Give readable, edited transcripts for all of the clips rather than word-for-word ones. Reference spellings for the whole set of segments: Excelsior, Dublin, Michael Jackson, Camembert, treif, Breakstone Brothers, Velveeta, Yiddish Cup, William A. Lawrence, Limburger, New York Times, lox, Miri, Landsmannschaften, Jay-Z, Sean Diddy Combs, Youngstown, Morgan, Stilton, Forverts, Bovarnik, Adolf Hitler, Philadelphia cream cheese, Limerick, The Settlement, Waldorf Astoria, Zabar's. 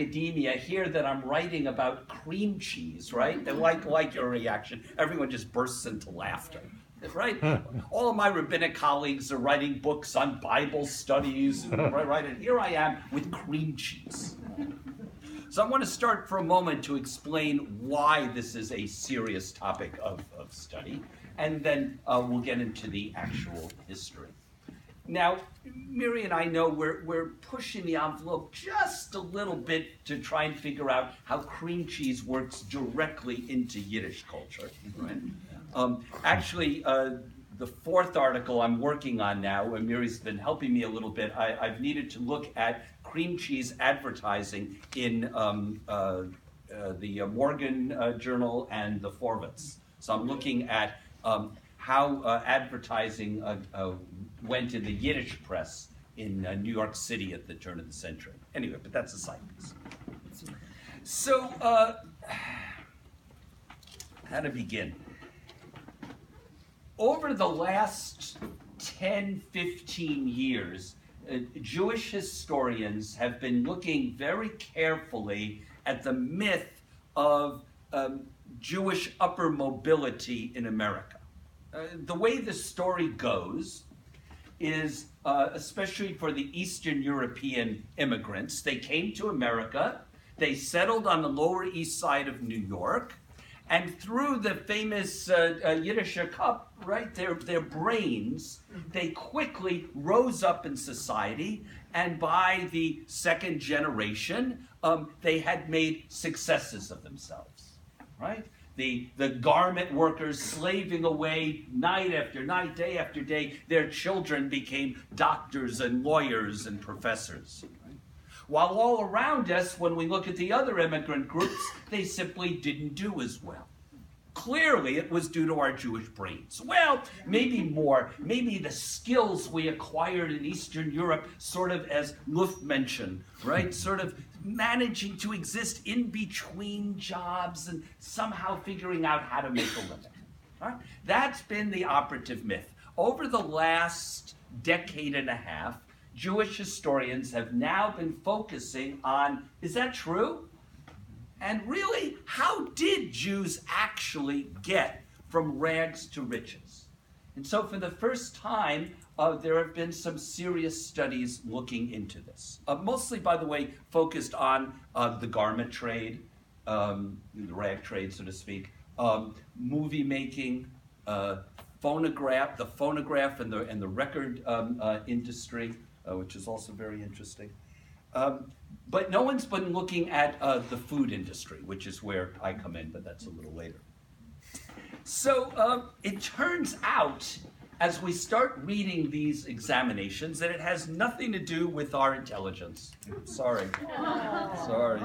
academia hear that I'm writing about cream cheese, right? They like your reaction. Everyone just bursts into laughter, right? All of my rabbinic colleagues are writing books on Bible studies, right? And here I am with cream cheese. So I want to start for a moment to explain why this is a serious topic of study, and then we'll get into the actual history. Now, Miri and I know we're pushing the envelope just a little bit to try and figure out how cream cheese works directly into Yiddish culture. Right? Actually, the fourth article I'm working on now, and Miri's been helping me a little bit, I've needed to look at cream cheese advertising in the Morgan journal and the Forverts. So I'm looking at how advertising went in the Yiddish press in New York City at the turn of the century. Anyway, but that's a side piece. So, how to begin? Over the last 10, 15 years, Jewish historians have been looking very carefully at the myth of Jewish upper mobility in America. The way the story goes is, especially for the Eastern European immigrants, they came to America, they settled on the Lower East Side of New York, and through the famous Yiddish Cup, right, their brains, they quickly rose up in society, and by the second generation, they had made successes of themselves, right? The garment workers slaving away night after night, day after day, their children became doctors and lawyers and professors. While all around us, when we look at the other immigrant groups, they simply didn't do as well. Clearly, it was due to our Jewish brains. Well, maybe more. Maybe the skills we acquired in Eastern Europe, sort of as Luft mentioned, right? Sort of managing to exist in between jobs and somehow figuring out how to make a living. All right? That's been the operative myth. Over the last decade and a half, Jewish historians have now been focusing on, is that true? And really, how did Jews actually get from rags to riches? And so for the first time, there have been some serious studies looking into this. Mostly, by the way, focused on the garment trade, the rag trade, so to speak, movie making, the phonograph and the record industry, which is also very interesting. But no one's been looking at the food industry, which is where I come in, but that's a little later. So it turns out, as we start reading these examinations, that it has nothing to do with our intelligence. Sorry. Sorry.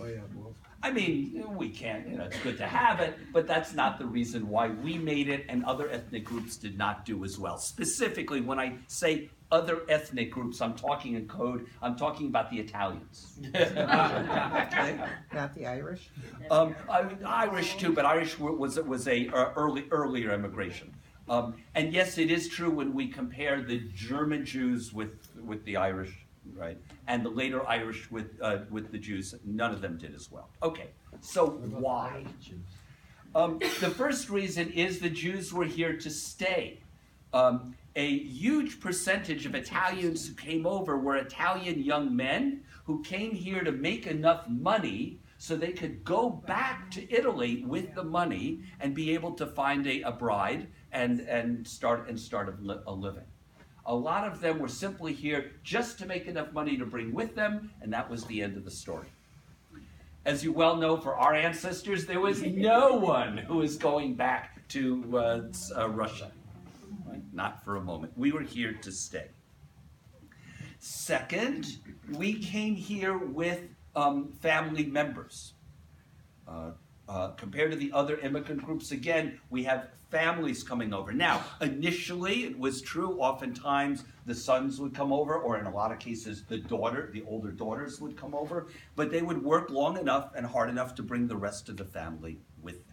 Oh, yeah, well. I mean, we can't, you know, it's good to have it, but that's not the reason why we made it and other ethnic groups did not do as well. Specifically, when I say other ethnic groups, I'm talking in code, I'm talking about the Italians. Not the Irish? I mean, Irish too, but Irish was an earlier immigration. And yes, it is true when we compare the German Jews with the Irish, right? And the later Irish with the Jews, none of them did as well. Okay, so why? The first reason is the Jews were here to stay. A huge percentage of Italians who came over were Italian young men who came here to make enough money so they could go back to Italy with the money and be able to find a bride and start a living. A lot of them were simply here just to make enough money to bring with them, and that was the end of the story. As you well know, for our ancestors, there was no one who was going back to Russia. Not for a moment. We were here to stay. Second, we came here with family members. Compared to the other immigrant groups, again, we have families coming over. Now, initially, it was true. Oftentimes, the sons would come over, or in a lot of cases, the older daughters would come over, but they would work long enough and hard enough to bring the rest of the family with them.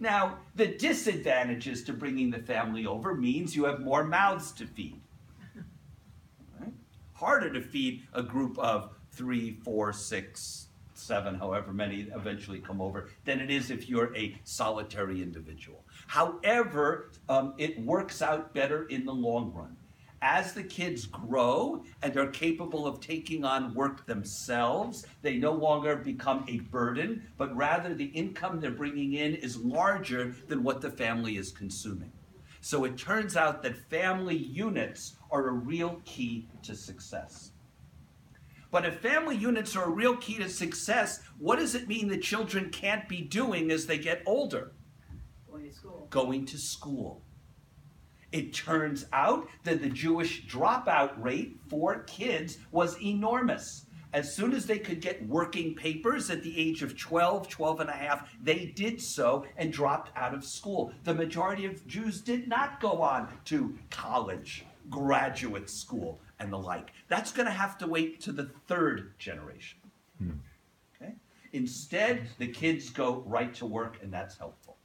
Now, the disadvantages to bringing the family over means you have more mouths to feed. Right? harder to feed a group of 3, 4, 6, 7, however many eventually come over, than it is if you're a solitary individual. However, it works out better in the long run. As the kids grow and are capable of taking on work themselves, they no longer become a burden, but rather the income they're bringing in is larger than what the family is consuming. So it turns out that family units are a real key to success. But if family units are a real key to success, what does it mean that children can't be doing as they get older? Going to school. Going to school. It turns out that the Jewish dropout rate for kids was enormous. As soon as they could get working papers at the age of 12, 12 and a half, they did so and dropped out of school. The majority of Jews did not go on to college, graduate school, and the like. That's going to have to wait to the third generation. Okay? Instead, the kids go right to work, and that's helpful.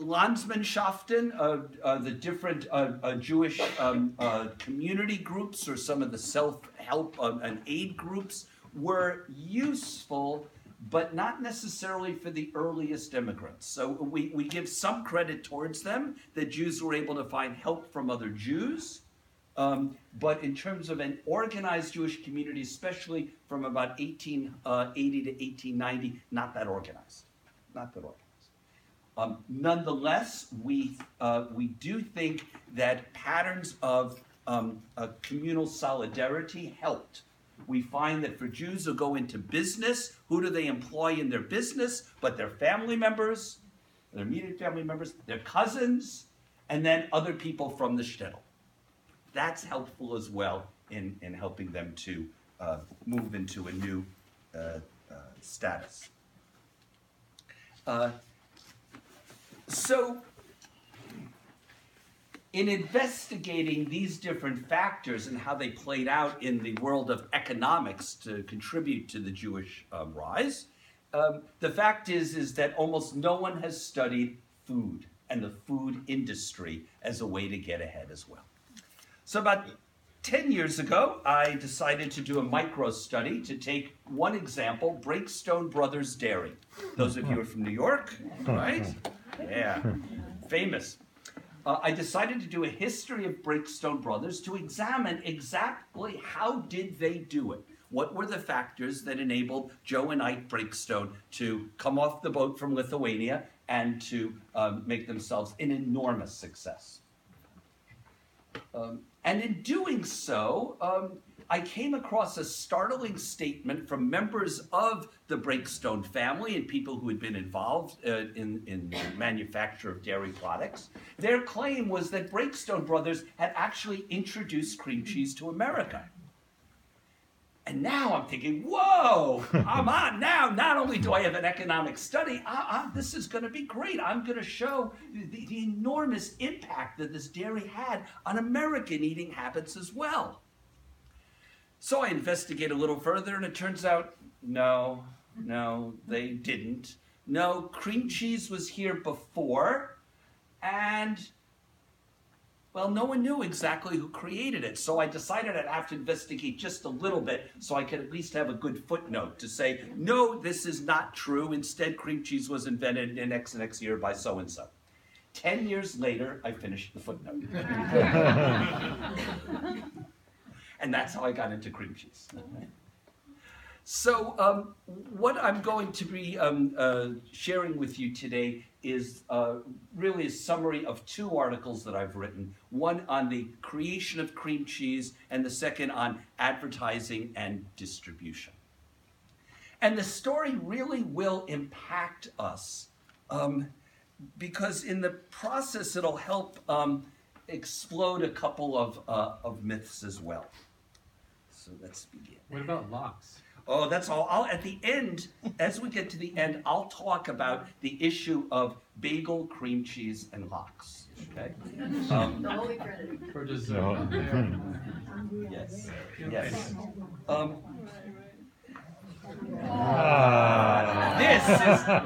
Landsmannschaften, the different Jewish community groups, or some of the self-help and aid groups, were useful, but not necessarily for the earliest immigrants. So we give some credit towards them. The Jews were able to find help from other Jews. But in terms of an organized Jewish community, especially from about 1880 to 1890, not that organized. Not that organized. Nonetheless, we do think that patterns of communal solidarity helped. We find that for Jews who go into business, who do they employ in their business but their family members, their immediate family members, their cousins, and then other people from the shtetl. That's helpful as well in helping them to move into a new status. So, in investigating these different factors and how they played out in the world of economics to contribute to the Jewish rise, the fact is that almost no one has studied food and the food industry as a way to get ahead as well. So about 10 years ago, I decided to do a micro study to take one example, Breakstone Brothers Dairy. Those of you who are from New York, right? Yeah, famous. I decided to do a history of Breakstone Brothers to examine exactly how did they do it. What were the factors that enabled Joe and Ike Breakstone to come off the boat from Lithuania and to make themselves an enormous success? And in doing so, I came across a startling statement from members of the Breakstone family and people who had been involved in the manufacture of dairy products. Their claim was that Breakstone Brothers had actually introduced cream cheese to America. And now I'm thinking, whoa, I'm on now. Not only do I have an economic study, this is going to be great. I'm going to show the enormous impact that this dairy had on American eating habits as well. So I investigate a little further, and it turns out, no, they didn't. No, cream cheese was here before, and, well, no one knew exactly who created it. So I decided I'd have to investigate just a little bit so I could at least have a good footnote to say, no, this is not true. Instead, cream cheese was invented in X and X year by so-and-so. 10 years later, I finished the footnote. And that's how I got into cream cheese. So what I'm going to be sharing with you today is really a summary of two articles that I've written, one on the creation of cream cheese and the second on advertising and distribution. And the story really will impact us because in the process, it'll help explode a couple of myths as well. So let's begin. What about lox? Oh, that's all. At the end, as we get to the end, I'll talk about the issue of bagel, cream cheese, and lox. Okay. The Holy Trinity. For dessert. Yes. Yes. This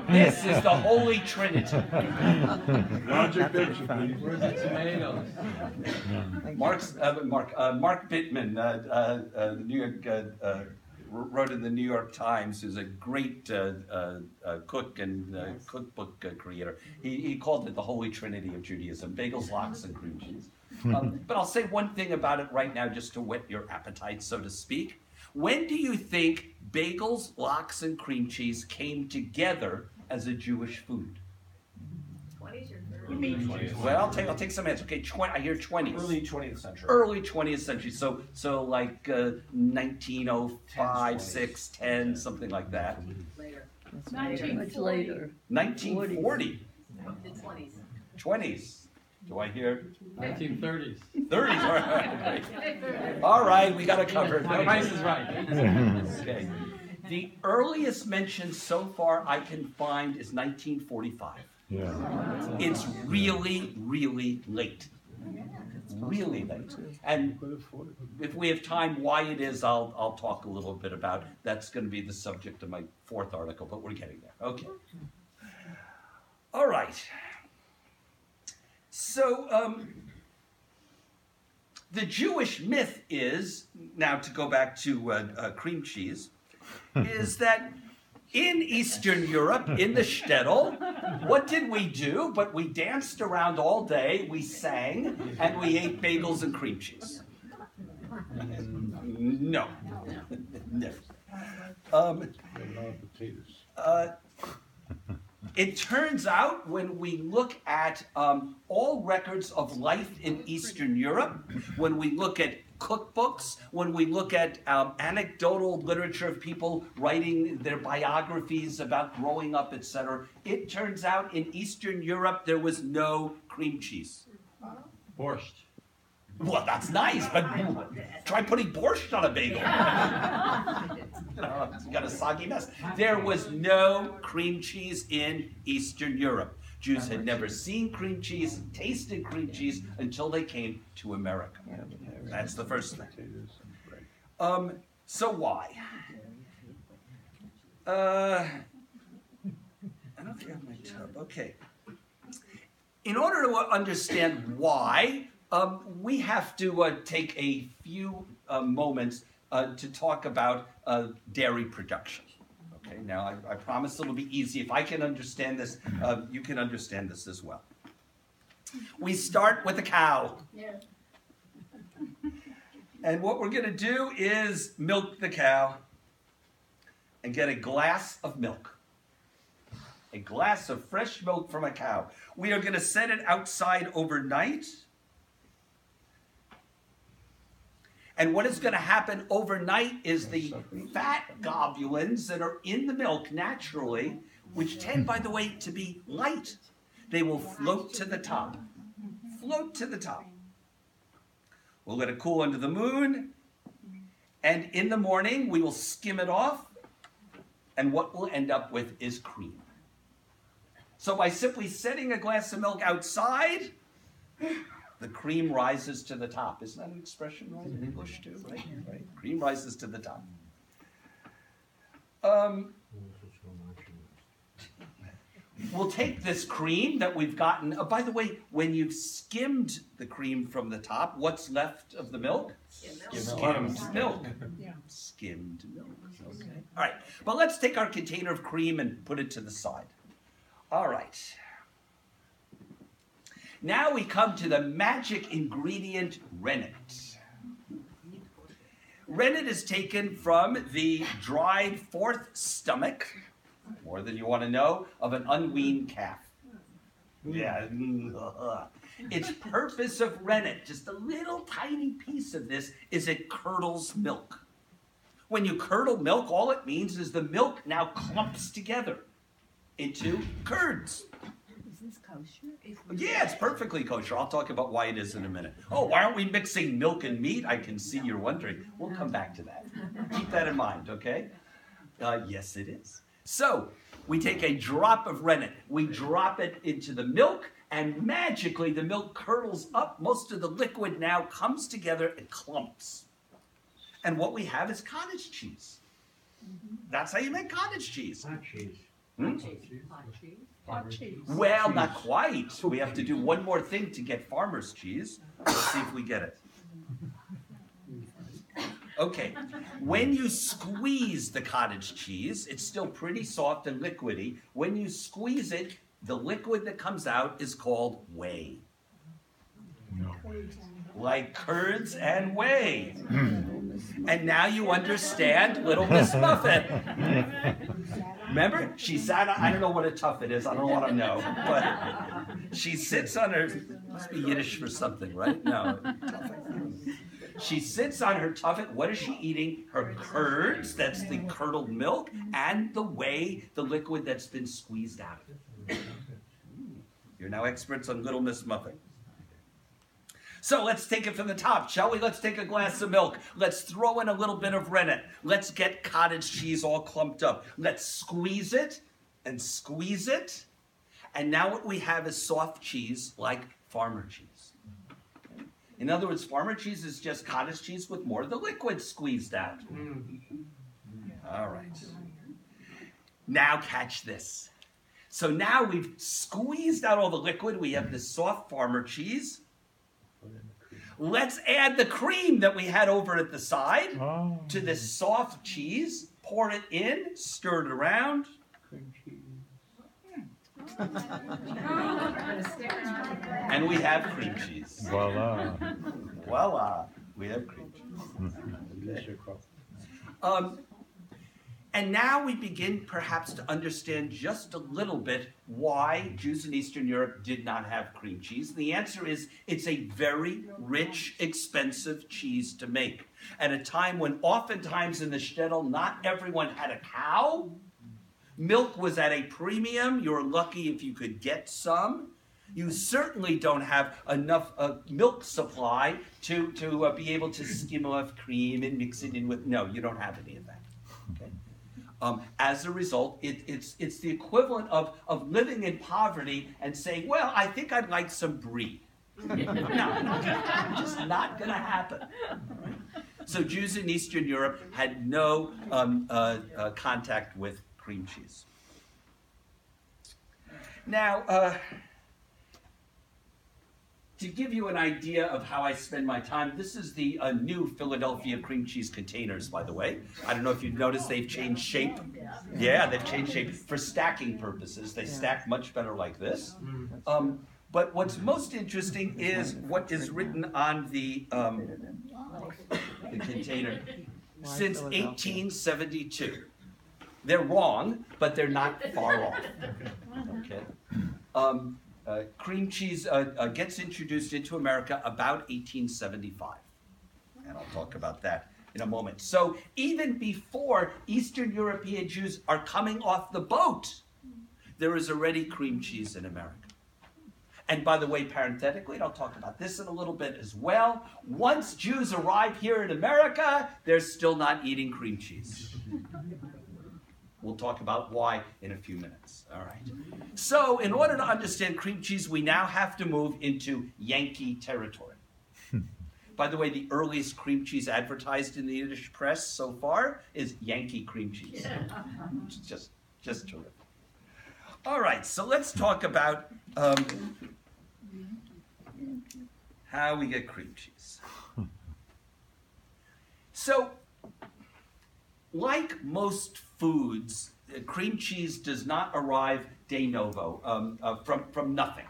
This is the Holy Trinity. Roger picture, please. Where's the tomatoes? Mark Bittman, wrote in the New York Times, who's a great cook and cookbook creator. He called it the Holy Trinity of Judaism: bagels, lox, and cream cheese. But I'll say one thing about it right now, just to whet your appetite, so to speak. When do you think bagels, lox, and cream cheese came together as a Jewish food? 20s or 30s? Well, I'll take some answers. Okay, I hear 20s. Early 20th century. Early 20th century. So like 1905, 6, 10, something like that. Later. 1940. 1940. The 20s. 20s. Do I hear? 1930s. 30s, all right. All right, we got it covered. The price is right. Okay. The earliest mention so far I can find is 1945. Yeah. It's really, really late. Really late. And if we have time, why it is, I'll talk a little bit about. That's going to be the subject of my fourth article, but we're getting there. Okay. All right. So the Jewish myth is, now to go back to cream cheese, is that in Eastern Europe, in the shtetl, what did we do? But we danced around all day, we sang, and we ate bagels and cream cheese. No. No. It turns out when we look at all records of life in Eastern Europe, when we look at cookbooks, when we look at anecdotal literature of people writing their biographies about growing up, etc., it turns out in Eastern Europe there was no cream cheese. Borscht. Well, that's nice, but try putting borscht on a bagel. You got a soggy mess. There was no cream cheese in Eastern Europe. Jews had never seen cream cheese, tasted cream cheese, until they came to America. That's the first thing. So why? I don't think I have my tub. Okay. In order to understand why, we have to take a few moments to talk about dairy production. Okay, now I promise it'll be easy. If I can understand this, you can understand this as well. We start with a cow. Yeah. And what we're going to do is milk the cow and get a glass of milk. A glass of fresh milk from a cow. We are going to set it outside overnight. And what is going to happen overnight is the fat globulins that are in the milk naturally, which tend, by the way, to be light, they will float to the top. Float to the top. We'll let it cool under the moon. And in the morning, we will skim it off. And what we'll end up with is cream. So by simply setting a glass of milk outside, the cream rises to the top. Isn't that an expression, right, in English too? Right? Cream rises to the top. We'll take this cream that we've gotten. Oh, by the way, when you've skimmed the cream from the top, what's left of the milk? Skimmed milk. Skimmed milk. Okay. All right. But let's take our container of cream and put it to the side. All right. Now we come to the magic ingredient, rennet. Rennet is taken from the dried fourth stomach, more than you want to know, of an unweaned calf. Yeah. Its purpose of rennet, just a little tiny piece of this, is it curdles milk. When you curdle milk, all it means is the milk now clumps together into curds. Yeah, it's perfectly kosher. I'll talk about why it is in a minute. Oh, why aren't we mixing milk and meat? I can see you're wondering. We'll come back to that. Keep that in mind, okay? Yes, it is. So we take a drop of rennet. We drop it into the milk, and magically the milk curdles up. Most of the liquid now comes together and clumps. And what we have is cottage cheese. That's how you make cottage cheese. Not cheese. Hmm? Hot cheese. Well, not quite. We have to do one more thing to get farmer's cheese. Let's see if we get it. Okay, when you squeeze the cottage cheese, it's still pretty soft and liquidy. When you squeeze it, the liquid that comes out is called whey. No. Like curds and whey. And now you understand Little Miss Muffet. Remember? She sat on, I don't know what a tuffet is, I don't want to know, but she sits on her, must be Yiddish for something, right? No. She sits on her tuffet. What is she eating? Her curds, that's the curdled milk, and the whey, the liquid that's been squeezed out. You're now experts on Little Miss Muffet. So let's take it from the top, shall we? Let's take a glass of milk. Let's throw in a little bit of rennet. Let's get cottage cheese all clumped up. Let's squeeze it and squeeze it. And now what we have is soft cheese like farmer cheese. In other words, farmer cheese is just cottage cheese with more of the liquid squeezed out. All right. Now catch this. So now we've squeezed out all the liquid. We have this soft farmer cheese. Let's add the cream that we had over at the side to this soft cheese. Pour it in, stir it around. Cream cheese. And we have cream cheese. Voila. Voila. We have cream cheese. And now we begin perhaps to understand just a little bit why Jews in Eastern Europe did not have cream cheese. The answer is it's a very rich, expensive cheese to make. At a time when oftentimes in the shtetl, not everyone had a cow. Milk was at a premium. You're lucky if you could get some. You certainly don't have enough milk supply to be able to skim off cream and mix it in with, no, you don't have any of that. Okay. As a result, it's the equivalent of living in poverty and saying, well, I think I'd like some brie. No, just not going to happen. Right? So Jews in Eastern Europe had no contact with cream cheese. Now, to give you an idea of how I spend my time, this is the new Philadelphia cream cheese containers, by the way. I don't know if you've noticed they've changed shape. Yeah, they've changed shape for stacking purposes. They stack much better like this. But what's most interesting is what is written on the container since 1872. They're wrong, but they're not far off. Okay. Cream cheese gets introduced into America about 1875, and I'll talk about that in a moment. So even before Eastern European Jews are coming off the boat, there is already cream cheese in America. And by the way, parenthetically, and I'll talk about this in a little bit as well, once Jews arrive here in America, they're still not eating cream cheese. We'll talk about why in a few minutes, all right? So in order to understand cream cheese, we now have to move into Yankee territory. By the way, the earliest cream cheese advertised in the Yiddish press so far is Yankee cream cheese. Which is just terrific. All right, so let's talk about how we get cream cheese. So, like most foods, cream cheese does not arrive de novo, from nothing,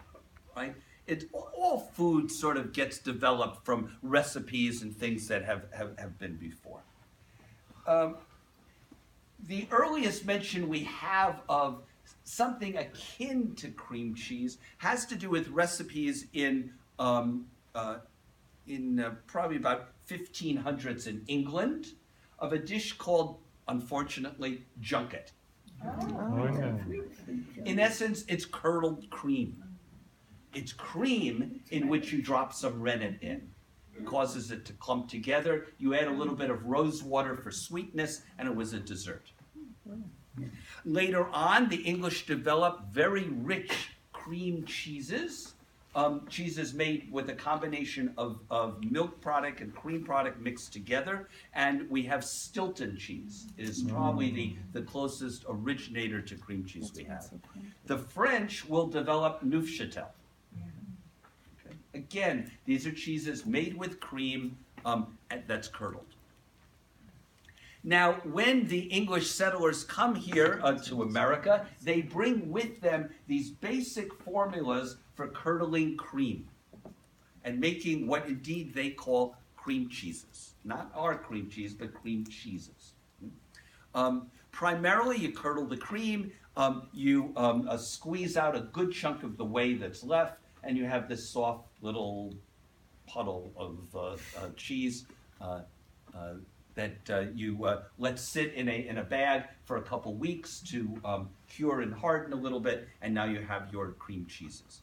right? All food sort of gets developed from recipes and things that have been before. The earliest mention we have of something akin to cream cheese has to do with recipes in probably about 1500s in England of a dish called, unfortunately, junket. In essence, it's curdled cream. It's cream in which you drop some rennet in. It causes it to clump together. You add a little bit of rose water for sweetness, and it was a dessert. Later on, the English developed very rich cream cheeses cheese is made with a combination of milk product and cream product mixed together, and we have Stilton cheese. It is probably the closest originator to cream cheese we have. The French will develop Neufchâtel. Okay. Again, these are cheeses made with cream that's curdled. Now, when the English settlers come here to America, they bring with them these basic formulas for curdling cream and making what indeed they call cream cheeses. Not our cream cheese, but cream cheeses. Primarily, you curdle the cream, you squeeze out a good chunk of the whey that's left, and you have this soft little puddle of cheese that you let sit in a bag for a couple weeks to cure and harden a little bit, and now you have your cream cheeses.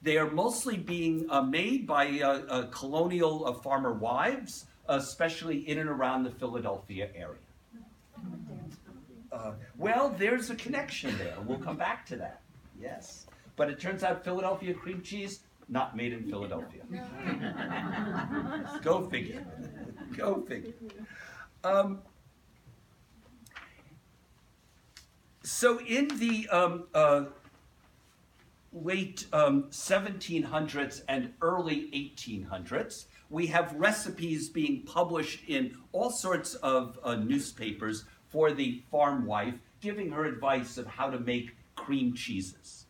They are mostly being made by colonial farmer wives, especially in and around the Philadelphia area. Well, there's a connection there. We'll come back to that, yes. But it turns out Philadelphia cream cheese, not made in Philadelphia. Go figure, go figure. So in the late 1700s and early 1800s, we have recipes being published in all sorts of newspapers for the farm wife, giving her advice of how to make cream cheeses.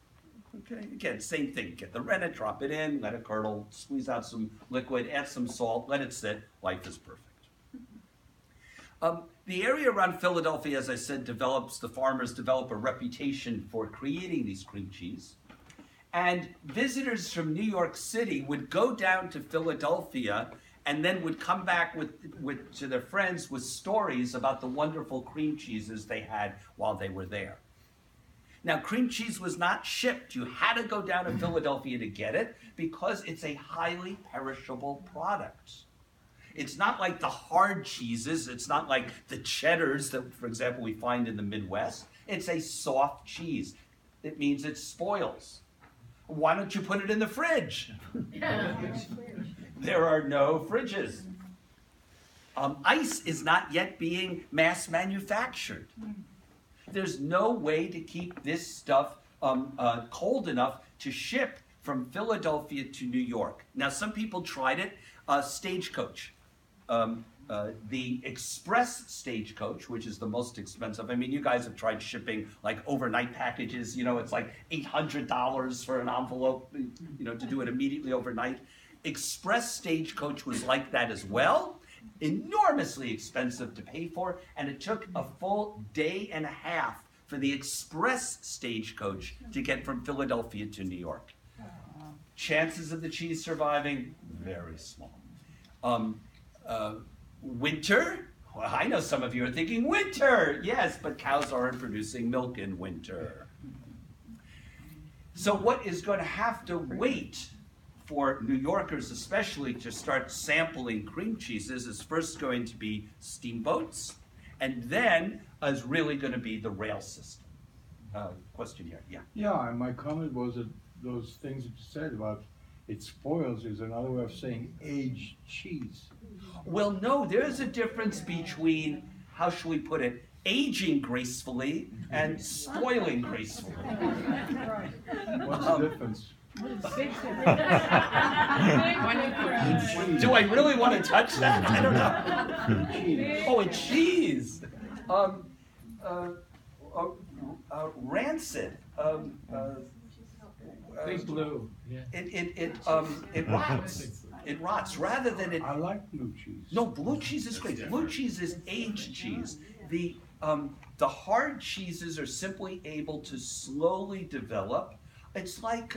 Okay, again, same thing. Get the rennet, drop it in, let it curdle, squeeze out some liquid, add some salt, let it sit. Life is perfect. The area around Philadelphia, as I said, the farmers develop a reputation for creating these cream cheese. And visitors from New York City would go down to Philadelphia and then would come back to their friends with stories about the wonderful cream cheeses they had while they were there. Now, cream cheese was not shipped. You had to go down to Philadelphia to get it because it's a highly perishable product. It's not like the hard cheeses. It's not like the cheddars that, for example, we find in the Midwest. It's a soft cheese. It means it spoils. Why don't you put it in the fridge? There are no fridges. Ice is not yet being mass manufactured. There's no way to keep this stuff cold enough to ship from Philadelphia to New York. Now, some people tried it. Stagecoach. The express stagecoach, which is the most expensive. I mean, you guys have tried shipping like overnight packages. You know, it's like $800 for an envelope, you know, to do it immediately overnight. Express stagecoach was like that as well. Enormously expensive to pay for, and it took a full day and a half for the express stagecoach to get from Philadelphia to New York. Chances of the cheese surviving, very small. Winter, well, I know some of you are thinking winter, yes, but cows aren't producing milk in winter. So what is going to have to wait for New Yorkers especially to start sampling cream cheeses is first going to be steamboats, and then is really going to be the rail system. Question here, yeah. Yeah, and my comment was that those things that you said about it spoils is another way of saying aged cheese. Well, no, there's a difference between, how should we put it, aging gracefully and spoiling gracefully. What's the difference? Do I really want to touch that? I don't know. Oh, it's cheese. Rancid. Blue. Yeah. It rots. It rots rather than it. I like blue cheese. No, blue cheese is great. Blue cheese is aged cheese. The hard cheeses are simply able to slowly develop. It's like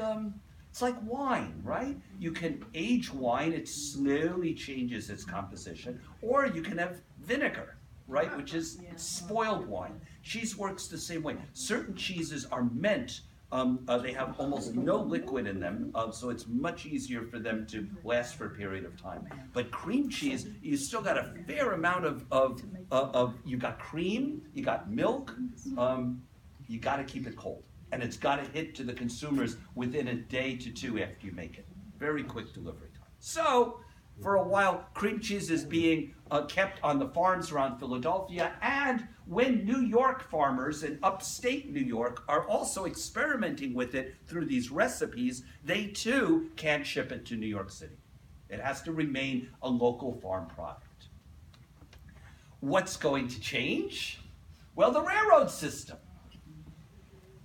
wine, right? You can age wine. It slowly changes its composition, or you can have vinegar, right, which is spoiled wine. Cheese works the same way. Certain cheeses are meant. They have almost no liquid in them, so it's much easier for them to last for a period of time. But cream cheese, you still got a fair amount of you got cream, you got milk, you got to keep it cold, and it's got to hit to the consumers within a day to two after you make it. Very quick delivery time. So, for a while, cream cheese is being kept on the farms around Philadelphia, and when New York farmers in upstate New York are also experimenting with it through these recipes, they too can't ship it to New York City. It has to remain a local farm product. What's going to change? Well, the railroad system.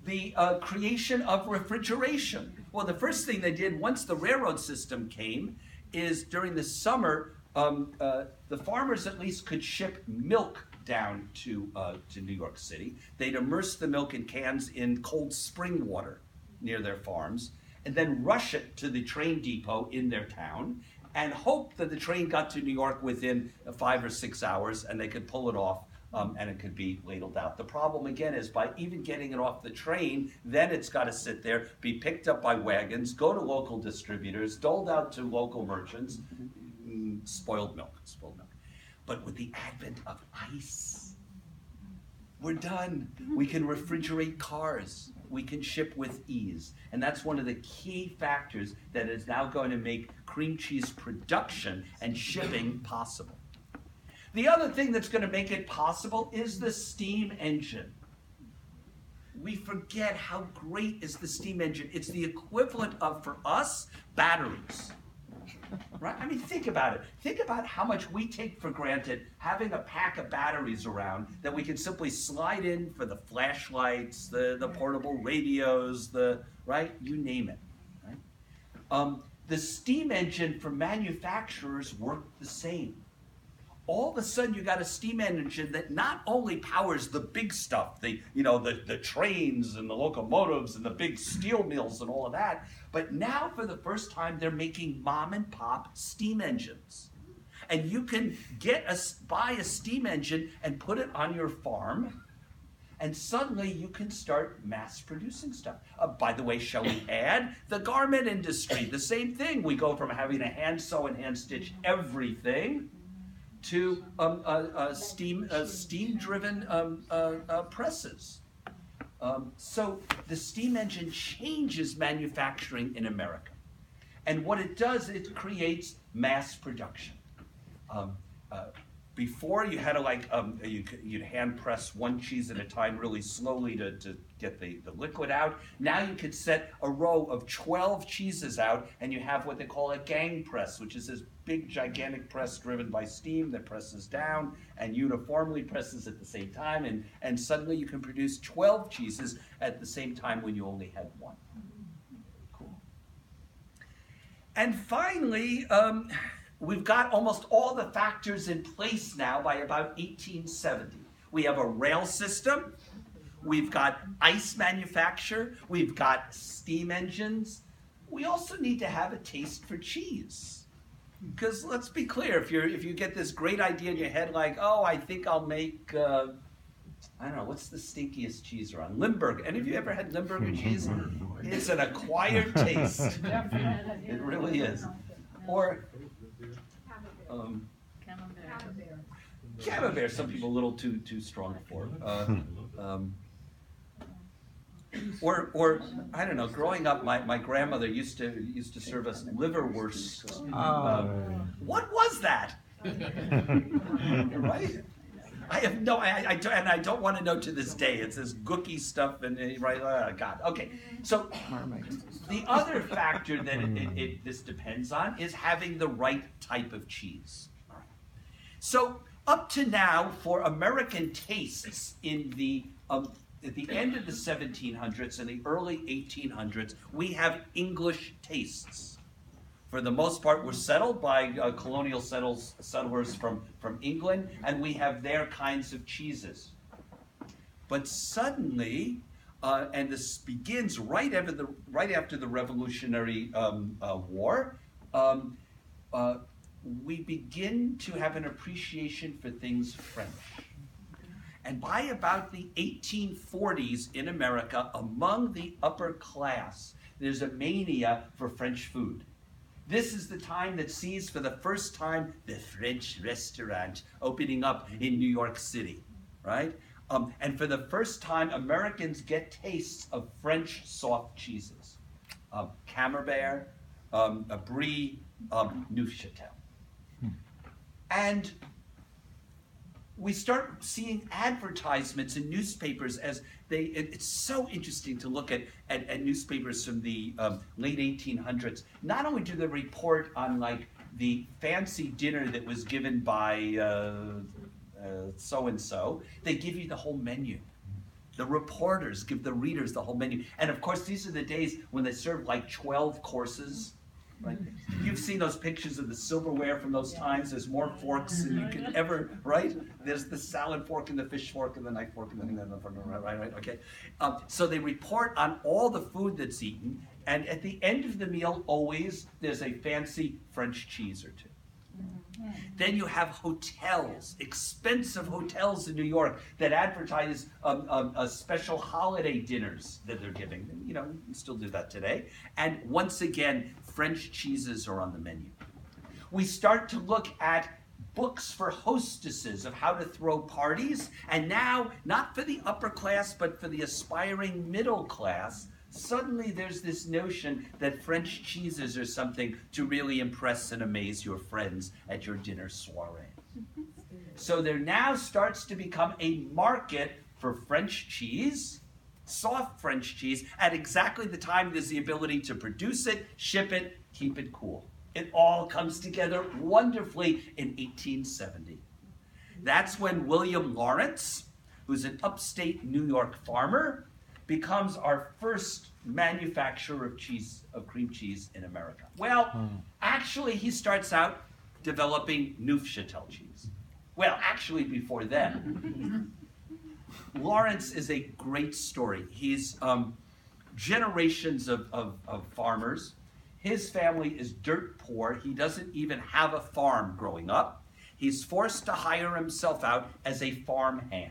The creation of refrigeration. Well, the first thing they did once the railroad system came is during the summer, the farmers at least could ship milk down to New York City. They'd immerse the milk in cans in cold spring water near their farms and then rush it to the train depot in their town and hope that the train got to New York within 5 or 6 hours and they could pull it off. And it could be ladled out. The problem again is by even getting it off the train, then it's got to sit there, be picked up by wagons, go to local distributors, doled out to local merchants, spoiled milk. But with the advent of ice, we're done. We can refrigerate cars. We can ship with ease. And that's one of the key factors that is now going to make cream cheese production and shipping possible. The other thing that's going to make it possible is the steam engine. We forget how great is the steam engine. It's the equivalent of, for us, batteries. Right? I mean, think about it. Think about how much we take for granted having a pack of batteries around that we can simply slide in for the flashlights, the portable radios, right? You name it. Right? The steam engine for manufacturers worked the same. All of a sudden, you got a steam engine that not only powers the big stuff, the trains and the locomotives and the big steel mills and all of that, but now for the first time, they're making mom and pop steam engines. And you can buy a steam engine and put it on your farm, and suddenly you can start mass producing stuff. By the way, shall we add the garment industry? The same thing. We go from having to hand sew and hand stitch everything to steam-driven presses. So the steam engine changes manufacturing in America. And what it does, it creates mass production. Before you had to you'd hand press one cheese at a time really slowly to get the liquid out. Now you could set a row of 12 cheeses out and you have what they call a gang press, which is this big gigantic press driven by steam that presses down and uniformly presses at the same time, and suddenly you can produce 12 cheeses at the same time when you only had one. Cool. And finally, we've got almost all the factors in place now by about 1870. We have a rail system, we've got ice manufacture, we've got steam engines. We also need to have a taste for cheese. Because let's be clear, if you get this great idea in your head like, oh, I think I'll make, I don't know, what's the stinkiest cheese around? Limburger. Any of you ever had Limburger cheese? It's an acquired taste. It really is. Or Camembert, some people a little too strong for. Or I don't know. Growing up, my grandmother used to serve us liverwurst. What was that? Right? I have no. And I don't want to know to this day. It's this gooky stuff and right. God. Okay. So the other factor that this depends on is having the right type of cheese. All right. So up to now, for American tastes at the end of the 1700s and the early 1800s, we have English tastes. For the most part, we're settled by colonial settlers from England, and we have their kinds of cheeses. But suddenly, and this begins right after the Revolutionary War, we begin to have an appreciation for things French. And by about the 1840s in America, among the upper class, there's a mania for French food. This is the time that sees for the first time the French restaurant opening up in New York City, right? And for the first time, Americans get tastes of French soft cheeses. Camembert, a Brie Neufchâtel. And we start seeing advertisements in newspapers as they, it's so interesting to look at newspapers from the late 1800s. Not only do they report on like the fancy dinner that was given by so-and-so, they give you the whole menu. The reporters give the readers the whole menu. And of course, these are the days when they serve like 12 courses. Right? You've seen those pictures of the silverware from those times. There's more forks than you could ever, right? There's the salad fork and the fish fork and the knife fork and the thing that right, okay. So they report on all the food that's eaten, and at the end of the meal, always there's a fancy French cheese or two. Then you have hotels, expensive hotels in New York that advertise special holiday dinners that they're giving. You know, you can still do that today. And once again, French cheeses are on the menu. We start to look at books for hostesses of how to throw parties, and now, not for the upper class, but for the aspiring middle class, suddenly there's this notion that French cheeses are something to really impress and amaze your friends at your dinner soiree. So there now starts to become a market for French cheese, soft French cheese, at exactly the time there's the ability to produce it, ship it, keep it cool. It all comes together wonderfully in 1870. That's when William Lawrence, who's an upstate New York farmer, becomes our first manufacturer of cheese, of cream cheese in America. Well, actually he starts out developing Neufchâtel cheese. Well, actually before then. Lawrence is a great story. He's generations of farmers. His family is dirt poor. He doesn't even have a farm growing up. He's forced to hire himself out as a farm hand.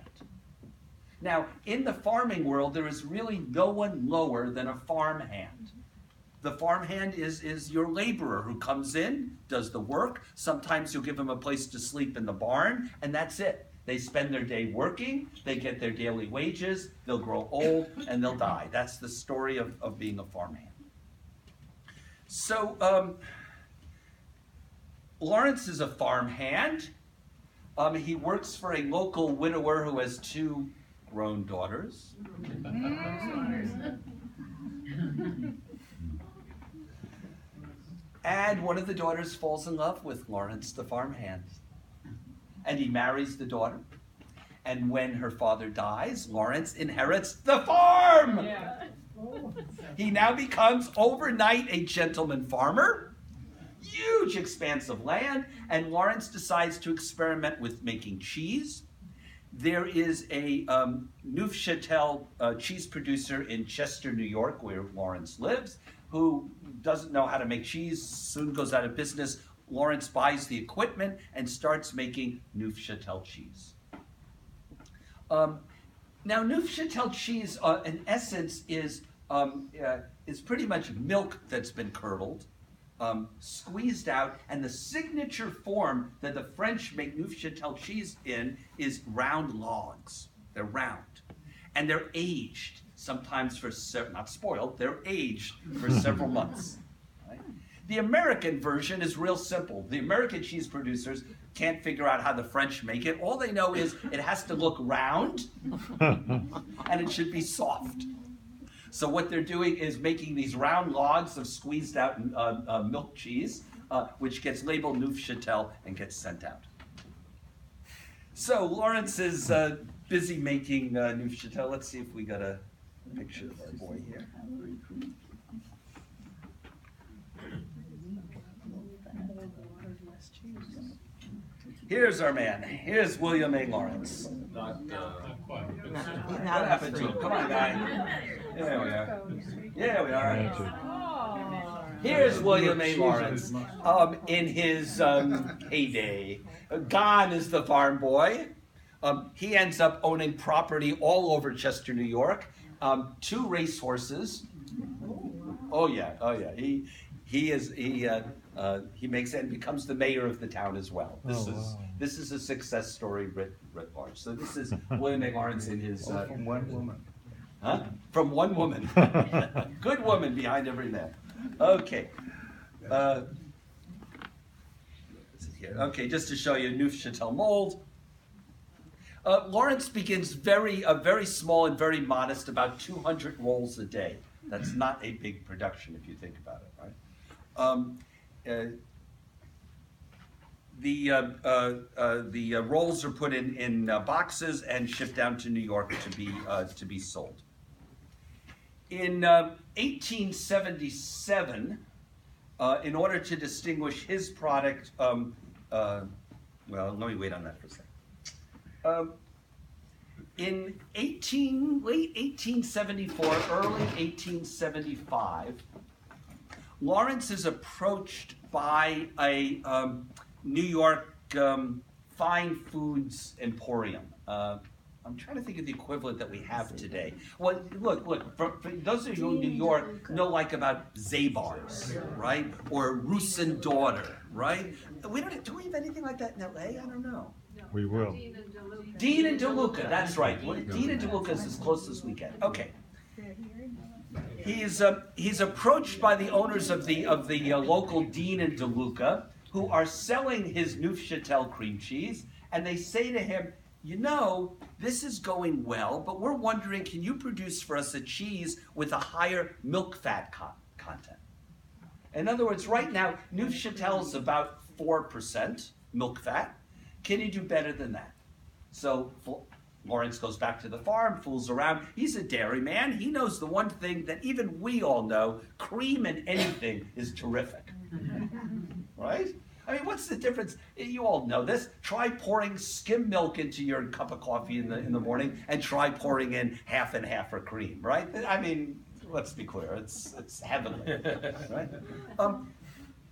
Now, in the farming world, there is really no one lower than a farm hand. The farm hand is your laborer who comes in, does the work. Sometimes you'll give him a place to sleep in the barn, and that's it. They spend their day working, they get their daily wages, they'll grow old, and they'll die. That's the story of being a farmhand. So Lawrence is a farmhand. He works for a local widower who has two grown daughters. And one of the daughters falls in love with Lawrence, the farmhand. And he marries the daughter. And when her father dies, Lawrence inherits the farm. Yeah. He now becomes overnight a gentleman farmer, huge expanse of land, and Lawrence decides to experiment with making cheese. There is a Neufchâtel cheese producer in Chester, New York, where Lawrence lives, who doesn't know how to make cheese, soon goes out of business. Lawrence buys the equipment and starts making Neufchâtel cheese. Now, Neufchâtel cheese, in essence, is pretty much milk that's been curdled, squeezed out, and the signature form that the French make Neufchâtel cheese in is round logs. They're round. And they're aged, sometimes for, not spoiled, they're aged for several months. The American version is real simple. The American cheese producers can't figure out how the French make it. All they know is it has to look round and it should be soft. So what they're doing is making these round logs of squeezed out milk cheese, which gets labeled Neufchâtel and gets sent out. So Lawrence is busy making Neufchâtel. Let's see if we got a picture of our boy here. Here's our man. Here's William A. Lawrence. Not quite. What happened to him? Come on, guy. There we are. There we are. Here's William A. Lawrence in his heyday. Gone is the farm boy. He ends up owning property all over Chester, New York. 2 racehorses. Oh yeah. Oh yeah. He makes it and becomes the mayor of the town as well. This is a success story writ large. So this is William A. Lawrence in his from one woman. Huh? From one woman. Good woman behind every man. Okay. Okay, just to show you Neufchâtel mold. Lawrence begins very small and very modest, about 200 rolls a day. That's not a big production if you think about it, right? The rolls are put in boxes and shipped down to New York to be sold. In 1877, in order to distinguish his product, well, let me wait on that for a second. In late 1874, early 1875, Lawrence is approached by a New York fine foods emporium. I'm trying to think of the equivalent that we have today. Well, look, for those of you in New York know like about Zabar's, right? Or Roos and Daughter, right? Do we have anything like that in LA? I don't know. We will. Dean and DeLuca, that's right. Dean and DeLuca is as close as we get. Okay. He's approached by the owners of the local Dean and DeLuca, who are selling his Neufchâtel cream cheese, and they say to him, you know, this is going well, but we're wondering, can you produce for us a cheese with a higher milk fat content? In other words, right now, Neufchâtel is about 4% milk fat. Can you do better than that? So Lawrence goes back to the farm, fools around. He's a dairyman. He knows the one thing that even we all know, cream in anything is terrific, right? I mean, what's the difference? You all know this. Try pouring skim milk into your cup of coffee in the morning and try pouring in half and half or cream, right? I mean, let's be clear, it's heavenly, right?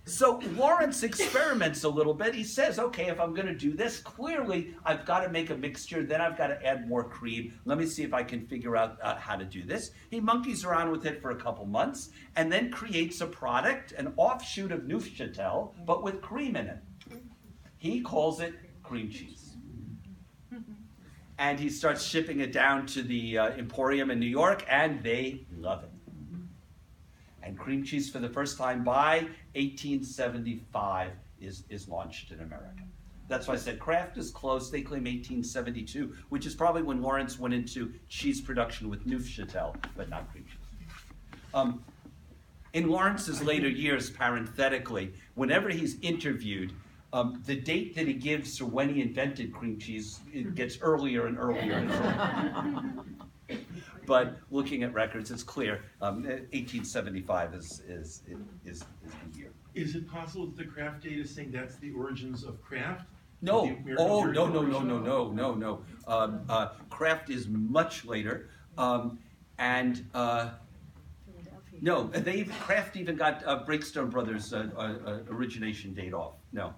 So Lawrence experiments a little bit. He says, okay, if I'm going to do this, clearly I've got to make a mixture, then I've got to add more cream. Let me see if I can figure out how to do this. He monkeys around with it for a couple months and then creates a product, an offshoot of Neufchâtel, but with cream in it. He calls it cream cheese. And he starts shipping it down to the Emporium in New York, and they love it. And cream cheese for the first time by 1875 is launched in America. That's why I said Kraft is closed. They claim 1872, which is probably when Lawrence went into cheese production with Neufchâtel, but not cream cheese. In Lawrence's later years, parenthetically, whenever he's interviewed, the date that he gives for when he invented cream cheese, it gets earlier and earlier and earlier. But looking at records, it's clear 1875 is the year. Is it possible that the Kraft data is saying that's the origins of Kraft? No. Oh, no. Kraft is much later. No, Kraft even got Breakstone Brothers' origination date off. No.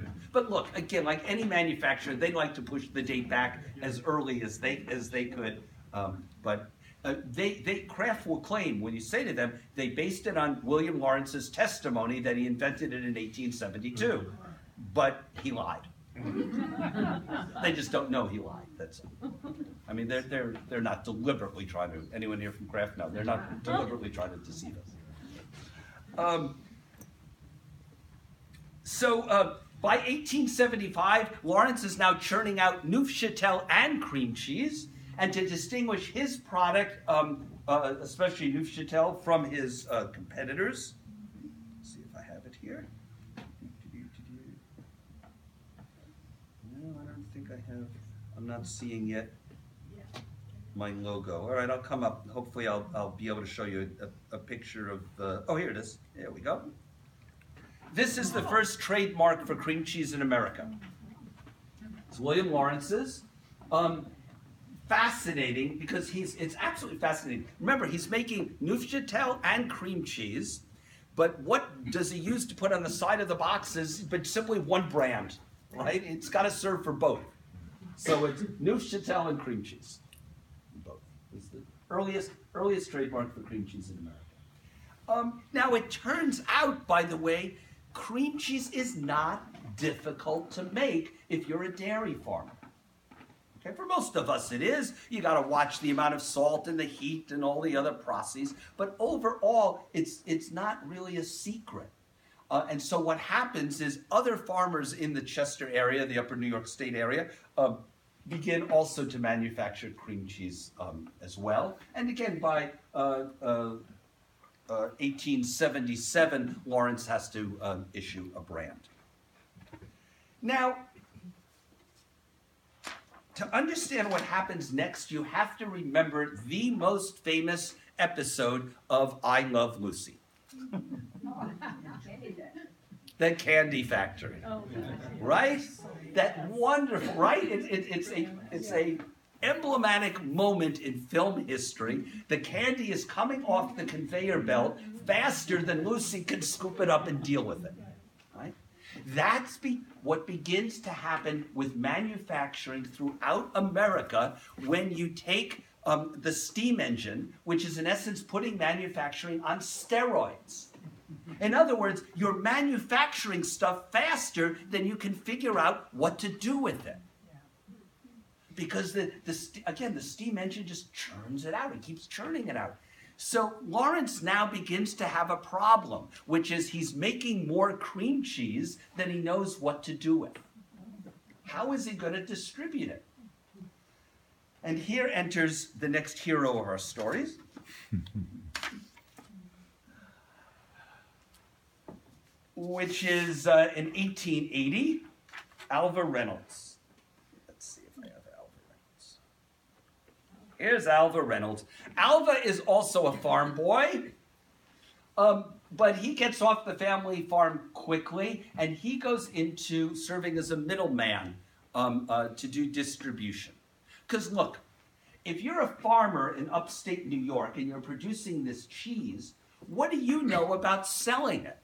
Okay. But look, again, like any manufacturer, they like to push the date back as early as they could. But Kraft will claim, when you say to them, they based it on William Lawrence's testimony that he invented it in 1872, but he lied. They just don't know he lied. That's all. I mean, they're not deliberately trying to. Anyone here from Kraft? No, they're not deliberately trying to deceive us. By 1875, Lawrence is now churning out Neufchâtel and cream cheese. And to distinguish his product, especially Neufchâtel, from his competitors, let's see if I have it here. No, I don't think I have. I'm not seeing yet my logo. All right, I'll come up. Hopefully, I'll be able to show you a picture of the. Oh, here it is. There we go. This is the first trademark for cream cheese in America. It's William Lawrence's. Fascinating, because it's absolutely fascinating. Remember, he's making Neufchâtel and cream cheese, but what does he use to put on the side of the boxes but simply one brand, right? It's got to serve for both. So it's Neufchâtel and cream cheese. Both. It's the earliest trademark for cream cheese in America. Now, it turns out, by the way, cream cheese is not difficult to make if you're a dairy farmer. Okay, for most of us it is. You got to watch the amount of salt and the heat and all the other processes. But overall, it's not really a secret. And so what happens is other farmers in the Chester area, the upper New York State area, begin also to manufacture cream cheese as well. And again, by 1877, Lawrence has to issue a brand. Now, to understand what happens next, you have to remember the most famous episode of I Love Lucy. The candy factory, right? That wonderful, right? It's a emblematic moment in film history. The candy is coming off the conveyor belt faster than Lucy can scoop it up and deal with it, right? That's what begins to happen with manufacturing throughout America when you take the steam engine, which is in essence putting manufacturing on steroids. In other words, you're manufacturing stuff faster than you can figure out what to do with it. Because, again, the steam engine just churns it out. It keeps churning it out. So Lawrence now begins to have a problem, which is he's making more cream cheese than he knows what to do with. How is he going to distribute it? And here enters the next hero of our stories. Which is in 1880, Alva Reynolds. Let's see if I have Alva Reynolds. Here's Alva Reynolds. Alva is also a farm boy, but he gets off the family farm quickly, and he goes into serving as a middleman to do distribution. Because look, if you're a farmer in upstate New York and you're producing this cheese, what do you know about selling it?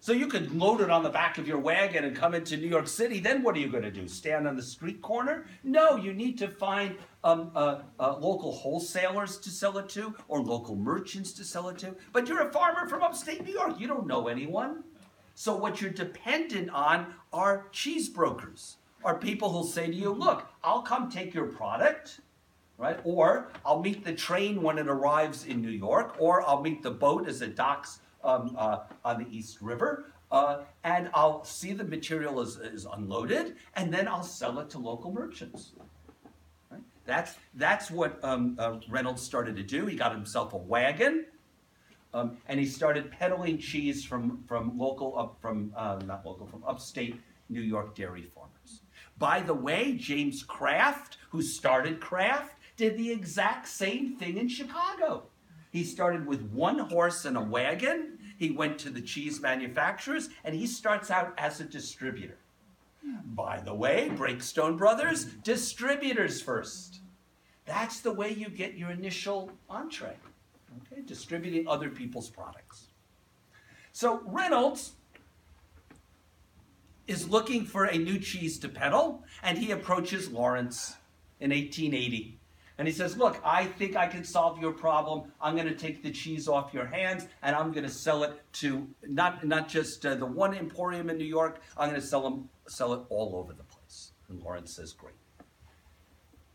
So you could load it on the back of your wagon and come into New York City. Then what are you going to do? Stand on the street corner? No, you need to find local wholesalers to sell it to or local merchants to sell it to. But you're a farmer from upstate New York. You don't know anyone. So what you're dependent on are cheese brokers, are people who'll say to you, look, I'll come take your product, right? Or I'll meet the train when it arrives in New York, or I'll meet the boat as it docks on the East River, and I'll see the material is unloaded, and then I'll sell it to local merchants. Right? That's what Reynolds started to do. He got himself a wagon, and he started peddling cheese from upstate New York dairy farmers. By the way, James Kraft, who started Kraft, did the exact same thing in Chicago. He started with one horse and a wagon. He went to the cheese manufacturers, and he starts out as a distributor. By the way, Breakstone Brothers, distributors first. That's the way you get your initial entree, okay? Distributing other people's products. So Reynolds is looking for a new cheese to peddle, and he approaches Lawrence in 1880. And he says, look, I think I can solve your problem. I'm going to take the cheese off your hands, and I'm going to sell it to not just the one emporium in New York. I'm going to sell it all over the place. And Lawrence says, great.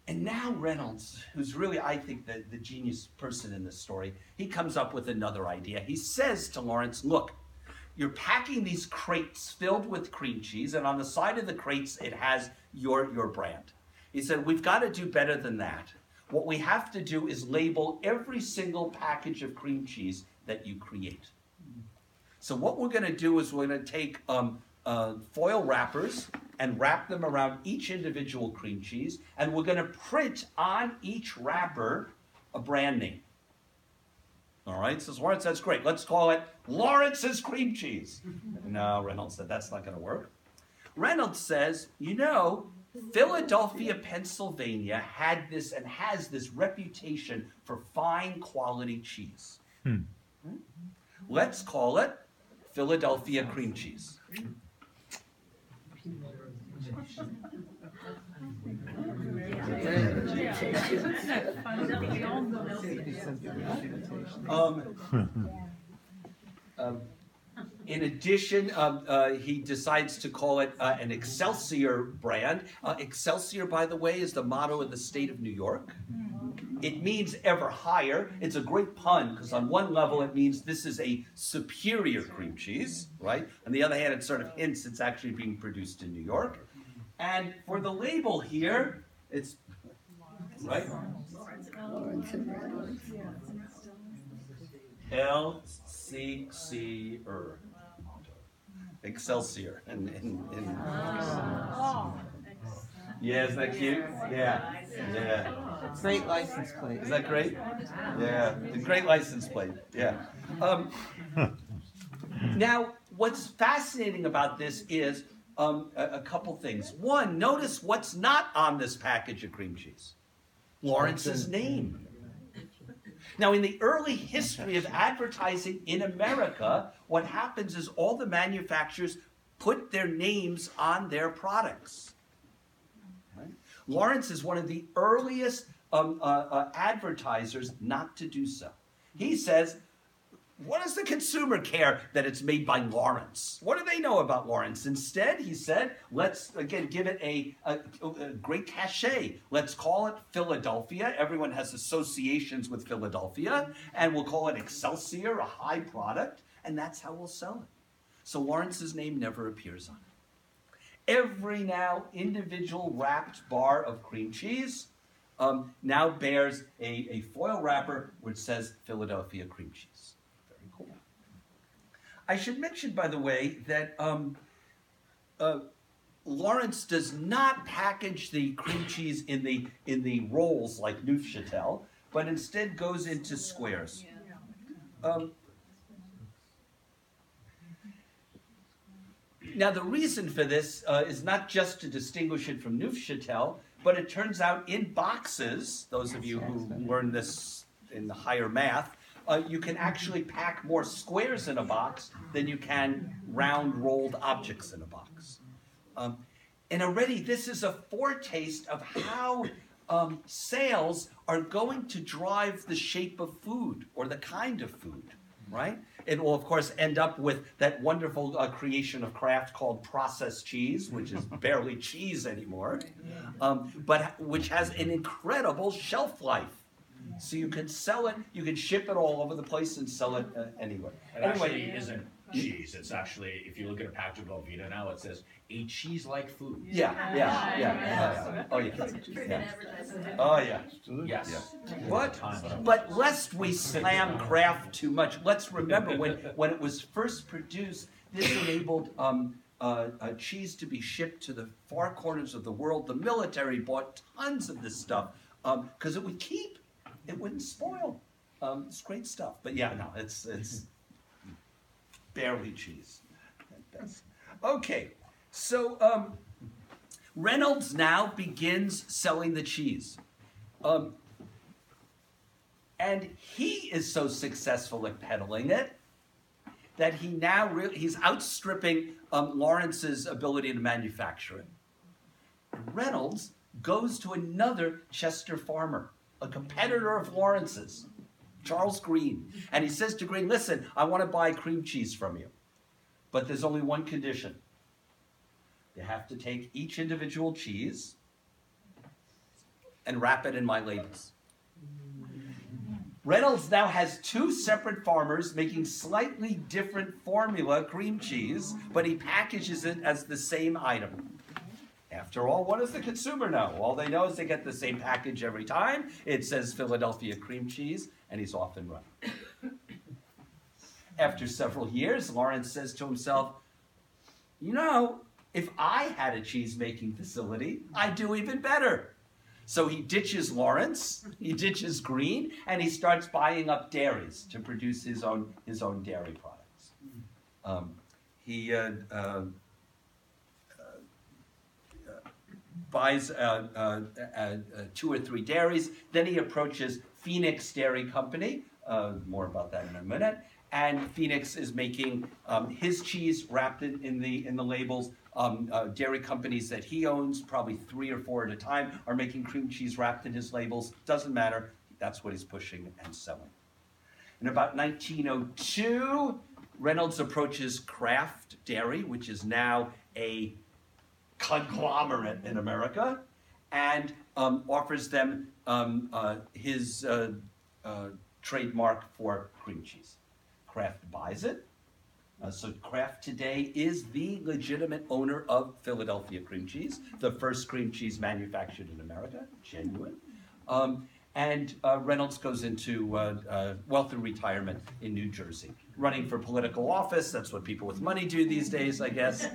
And now Reynolds, who's really, I think, the genius person in this story, he comes up with another idea. He says to Lawrence, look, you're packing these crates filled with cream cheese, and on the side of the crates, it has your brand. He said, we've got to do better than that. What we have to do is label every single package of cream cheese that you create. So what we're going to do is we're going to take foil wrappers and wrap them around each individual cream cheese, and we're going to print on each wrapper a brand name. All right, so Lawrence says, great, let's call it Lawrence's Cream Cheese. No, Reynolds said, that's not going to work. Reynolds says, you know, Philadelphia, Pennsylvania had this and has this reputation for fine quality cheese. Let's call it Philadelphia cream cheese. In addition, he decides to call it an Excelsior brand. Excelsior, by the way, is the motto of the state of New York. It means ever higher. It's a great pun because on one level it means this is a superior cream cheese, right? On the other hand, it sort of hints it's actually being produced in New York. And for the label here, it's, right? L-C-C-er. Excelsior. Yeah, isn't that cute? Yeah. Yeah. Great license plate. Is that great? Yeah. The great license plate. Yeah. Now, what's fascinating about this is a couple things. One, notice what's not on this package of cream cheese. Lawrence's name. Now, in the early history of advertising in America, what happens is all the manufacturers put their names on their products. Lawrence is one of the earliest advertisers not to do so. He says, what does the consumer care that it's made by Lawrence? What do they know about Lawrence? Instead, he said, let's, again, give it a great cachet. Let's call it Philadelphia. Everyone has associations with Philadelphia. And we'll call it Excelsior, a high product. And that's how we'll sell it. So Lawrence's name never appears on it. Every now individual wrapped bar of cream cheese now bears a foil wrapper which says Philadelphia cream cheese. Very cool. I should mention, by the way, that Lawrence does not package the cream cheese in the rolls like Neufchâtel, but instead goes into squares. Now, the reason for this is not just to distinguish it from Neufchâtel, but it turns out in boxes, those of you who learn this in the higher math, you can actually pack more squares in a box than you can round rolled objects in a box. And already this is a foretaste of how sales are going to drive the shape of food or the kind of food, right? It will, of course, end up with that wonderful creation of Kraft called processed cheese, which is barely cheese anymore, but which has an incredible shelf life. So you can sell it, you can ship it all over the place and sell it anywhere. It actually isn't cheese. It's actually, if you look at a package of Velveeta now, it says, a cheese-like food. Yeah. Oh, yeah. Oh, yeah. Yes. But lest we slam Kraft too much, let's remember when it was first produced, this enabled cheese to be shipped to the far corners of the world. The military bought tons of this stuff because it would keep. It wouldn't spoil. It's great stuff. But yeah, no, it's barely cheese at best. Okay. So Reynolds now begins selling the cheese. And he is so successful at peddling it that he now he's outstripping Lawrence's ability to manufacture it. Reynolds goes to another Chester farmer, a competitor of Lawrence's, Charles Green. And he says to Green, listen, I want to buy cream cheese from you. But there's only one condition. You have to take each individual cheese and wrap it in my labels. Reynolds now has two separate farmers making slightly different formula cream cheese, but he packages it as the same item. After all, what does the consumer know? All they know is they get the same package every time. It says Philadelphia cream cheese, and he's off and running. After several years, Lawrence says to himself, you know, if I had a cheese-making facility, I'd do even better. So he ditches Lawrence, he ditches Green, and he starts buying up dairies to produce his own dairy products. He buys 2 or 3 dairies. Then he approaches Phoenix Dairy Company. More about that in a minute. And Phoenix is making his cheese wrapped in the labels. Dairy companies that he owns, probably 3 or 4 at a time, are making cream cheese wrapped in his labels. Doesn't matter. That's what he's pushing and selling. In about 1902, Reynolds approaches Kraft Dairy, which is now a conglomerate in America, and offers them his trademark for cream cheese. Kraft buys it. So Kraft today is the legitimate owner of Philadelphia cream cheese, the first cream cheese manufactured in America, genuine. And Reynolds goes into wealth and retirement in New Jersey, running for political office. That's what people with money do these days, I guess.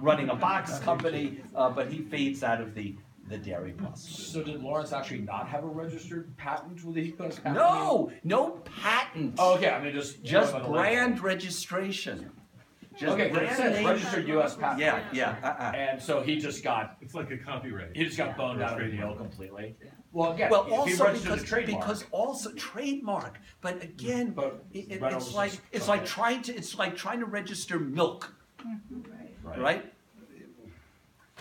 Running a box company, but he fades out of the dairy process. So did Lawrence actually not have a registered patent with the U.S. patent? No, no patent. Oh, okay, I mean just brand registration. Just okay, because it says registered U.S. patent. Yeah, yeah. And so he just got. It's like a copyright. He just got boned out of the deal completely. Yeah. Well, again, well, also because also trademark, but again, but it's like trying to register milk, right?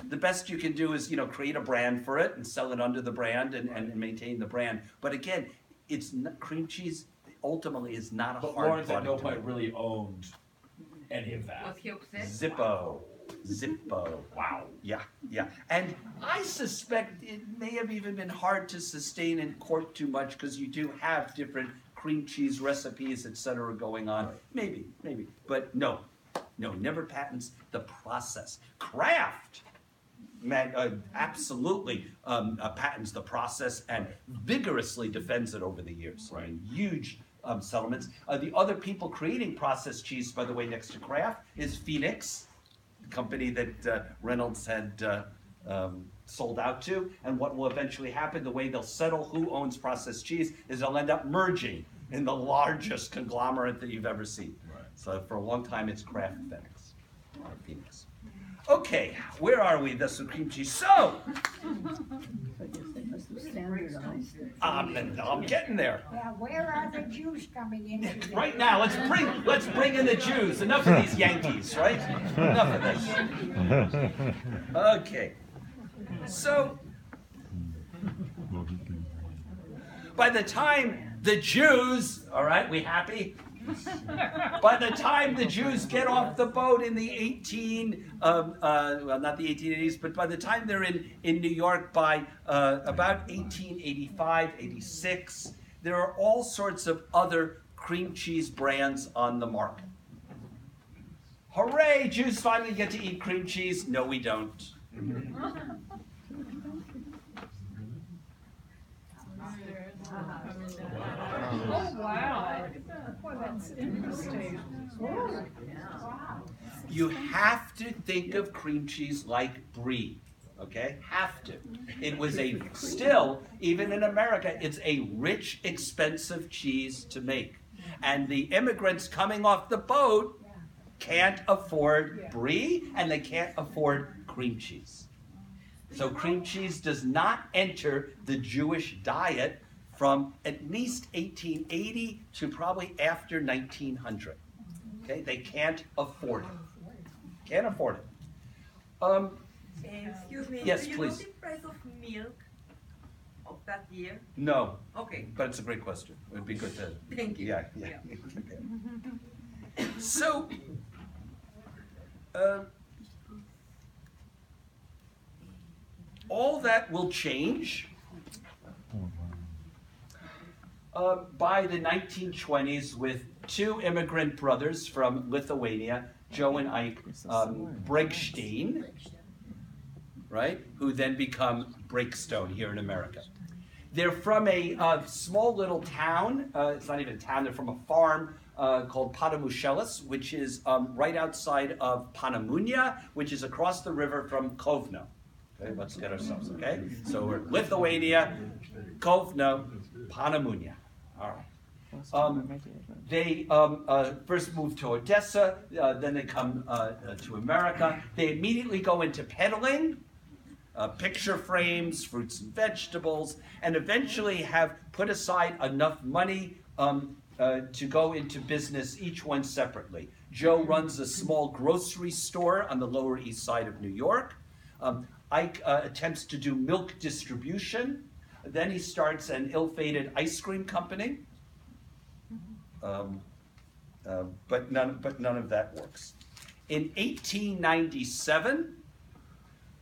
The best you can do is, you know, create a brand for it and sell it under the brand and maintain the brand. But again, it's not, cream cheese ultimately is not a hard product. But Lawrence at no point really owned any of that. Zippo. Wow. Yeah, yeah. And I suspect it may have even been hard to sustain in court too much because you do have different cream cheese recipes, etc., going on. Right. Maybe. But no, never patents the process. Kraft, man, absolutely patents the process and vigorously defends it over the years. Right. I mean, huge settlements. The other people creating processed cheese, by the way, next to Kraft is Phoenix, company that Reynolds had sold out to, and what will eventually happen, the way they'll settle who owns processed cheese is they'll end up merging in the largest conglomerate that you've ever seen. Right. So for a long time, it's Kraft Phoenix. Okay, where are we? That's the cream cheese. So, I'm getting there. Yeah, where are the Jews coming in? Right now, let's bring in the Jews. Enough of these Yankees, right? Enough of this. Okay. So, by the time the Jews, all right, we happy? By the time the Jews get off the boat in the not the 1880s, but by the time they're in New York by about 1885, 86, there are all sorts of other cream cheese brands on the market. Hooray, Jews finally get to eat cream cheese. No, we don't. Oh, wow. Well, that's interesting. Wow. You have to think of cream cheese like Brie, okay? Have to. It was still, even in America, it's a rich, expensive cheese to make. And the immigrants coming off the boat can't afford Brie, and they can't afford cream cheese. So cream cheese does not enter the Jewish diet from at least 1880 to probably after 1900. Okay, they can't afford it. Can't afford it. Excuse me, yes, do you know the price of milk of that year? No. Okay. But it's a great question. It would be good to... Thank you. Yeah. So, all that will change. By the 1920s, with two immigrant brothers from Lithuania, Joe and Ike Breakstone, right, who then become Breakstone here in America. They're from a small little town. It's not even a town. They're from a farm called Panamunia, which is right outside of Panamunia, which is across the river from Kovno. Okay, let's get ourselves, okay? So we're Lithuania, Kovno, Panamunia. All right. They first move to Odessa, then they come to America. They immediately go into peddling, picture frames, fruits and vegetables, and eventually have put aside enough money to go into business, each one separately. Joe runs a small grocery store on the Lower East Side of New York. Ike attempts to do milk distribution. Then he starts an ill-fated ice cream company, but none of that works. In 1897,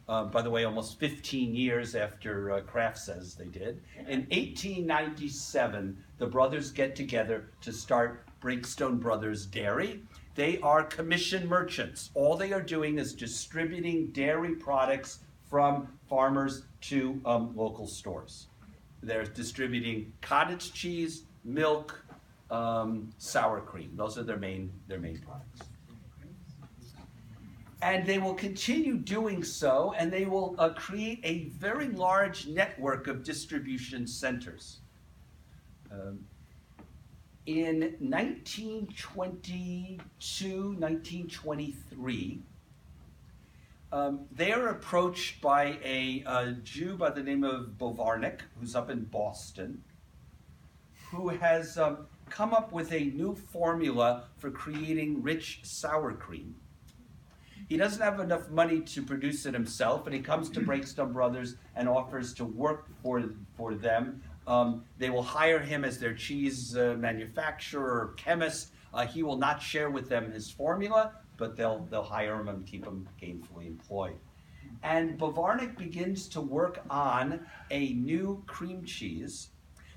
by the way, almost 15 years after Kraft says they did. In 1897, the brothers get together to start Breakstone Brothers Dairy. They are commission merchants. All they are doing is distributing dairy products from farmers to local stores. They're distributing cottage cheese, milk, sour cream. Those are their main products. And they will continue doing so, and they will create a very large network of distribution centers. In 1922, 1923, they are approached by a Jew by the name of Bovarnik, who's up in Boston, who has come up with a new formula for creating rich sour cream. He doesn't have enough money to produce it himself, and he comes to Breakstone Brothers and offers to work for them. They will hire him as their cheese manufacturer or chemist. He will not share with them his formula, but they'll hire him and keep him gainfully employed. And Bovarnik begins to work on a new cream cheese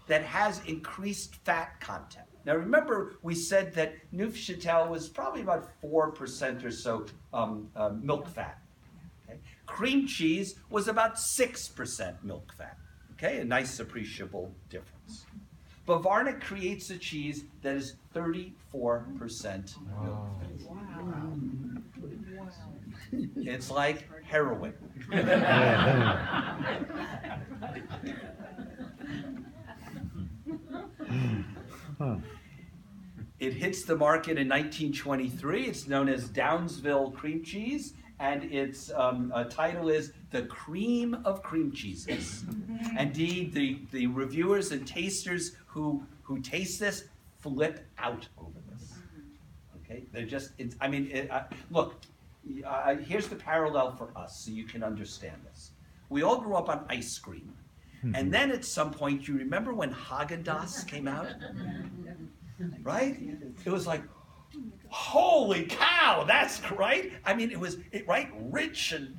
that has increased fat content. Now remember, we said that Neufchâtel was probably about 4% or so milk fat. Okay? Cream cheese was about 6% milk fat. Okay, a nice appreciable difference. Bovarnik creates a cheese that is 34% milk fat. Wow. Wow. It's like heroin. It hits the market in 1923. It's known as Downsville cream cheese, and its title is The Cream of Cream Cheeses. Indeed, the reviewers and tasters who taste this flip out over this. Okay, they're just, it's, I mean, it, look, here's the parallel for us so you can understand this. We all grew up on ice cream. And then at some point, you remember when Haagen-Dazs came out? Right? It was like, holy cow, that's right. I mean, it was right, rich and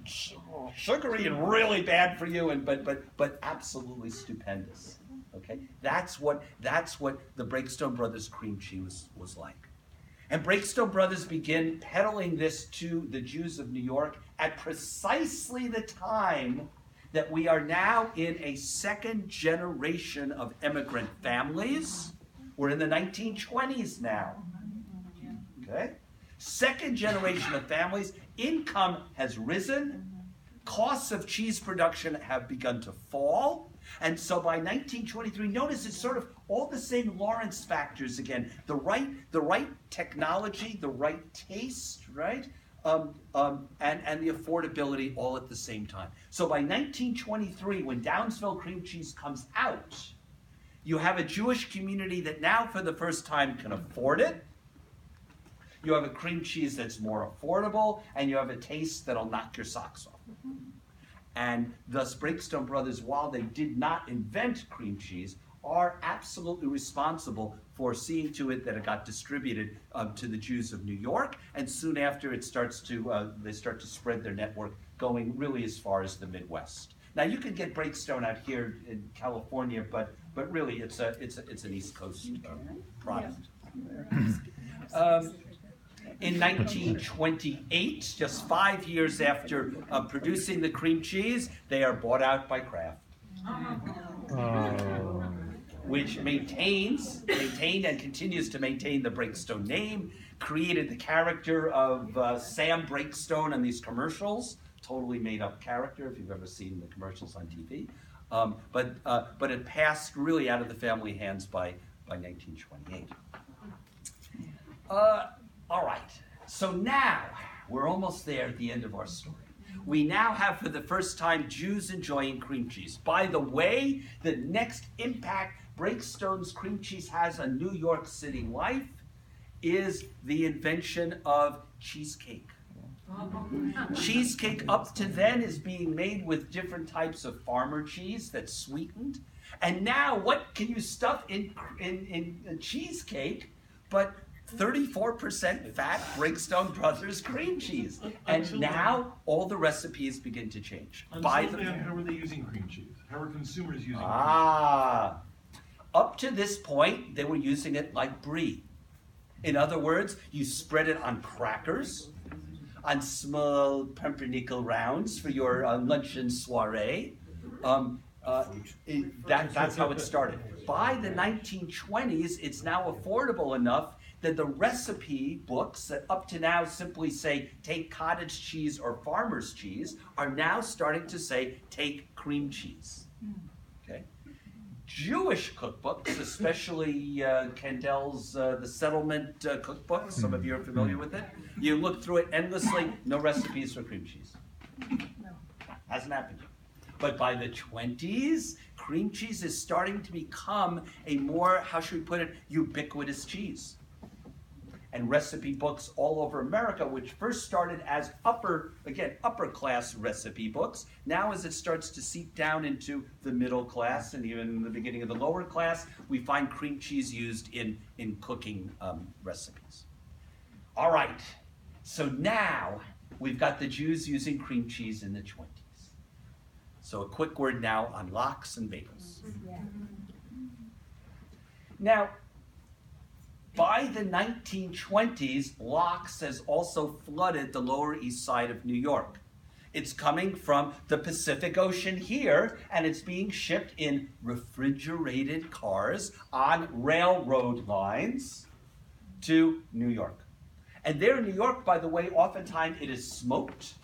sugary and really bad for you, and but absolutely stupendous. Okay, that's what the Breakstone Brothers cream cheese was like. And Breakstone Brothers begin peddling this to the Jews of New York at precisely the time that we are now in a second generation of immigrant families. We're in the 1920s now, okay? Second generation of families, income has risen, costs of cheese production have begun to fall, and so by 1923, notice it's sort of all the same Lawrence factors again. The right technology, the right taste, right? And the affordability all at the same time. So by 1923, when Downsville cream cheese comes out, you have a Jewish community that now for the first time can afford it. You have a cream cheese that's more affordable, and you have a taste that'll knock your socks off. And thus Breakstone Brothers, while they did not invent cream cheese, are absolutely responsible for seeing to it that it got distributed to the Jews of New York, and soon after it starts to they start to spread their network, going really as far as the Midwest. Now you can get Breakstone out here in California, but really it's an East Coast product. In 1928, just 5 years after producing the cream cheese, they are bought out by Kraft. Which maintained and continues to maintain the Breakstone name, created the character of Sam Breakstone in these commercials, totally made up character if you've ever seen the commercials on TV, but it passed really out of the family hands by 1928. All right, so now we're almost there at the end of our story. We now have, for the first time, Jews enjoying cream cheese. By the way, the next impact Breakstone's cream cheese has on New York City life is the invention of cheesecake. Cheesecake up to then is being made with different types of farmer cheese that's sweetened. And now what can you stuff in cheesecake but 34% fat Breakstone Brothers cream cheese. And now all the recipes begin to change. How are they using cream cheese? How are consumers using cream cheese? Up to this point, they were using it like brie. In other words, you spread it on crackers, on small pumpernickel rounds for your luncheon soiree. That's how it started. By the 1920s, it's now affordable enough that the recipe books that up to now simply say, take cottage cheese or farmer's cheese, are now starting to say, take cream cheese. Okay? Jewish cookbooks, especially Candel's The Settlement cookbook, some of you are familiar with it. You look through it endlessly, no recipes for cream cheese. Hasn't happened yet. But by the 20s, cream cheese is starting to become a more, how should we put it, ubiquitous cheese. And recipe books all over America, which first started as upper class recipe books. Now as it starts to seep down into the middle class and even in the beginning of the lower class, we find cream cheese used in cooking recipes. All right, so now we've got the Jews using cream cheese in the 20s. So a quick word now on lox and bagels. Yeah. Now, by the 1920s, lox has also flooded the Lower East Side of New York. It's coming from the Pacific Ocean here, and it's being shipped in refrigerated cars on railroad lines to New York. And there in New York, by the way, oftentimes it is smoked.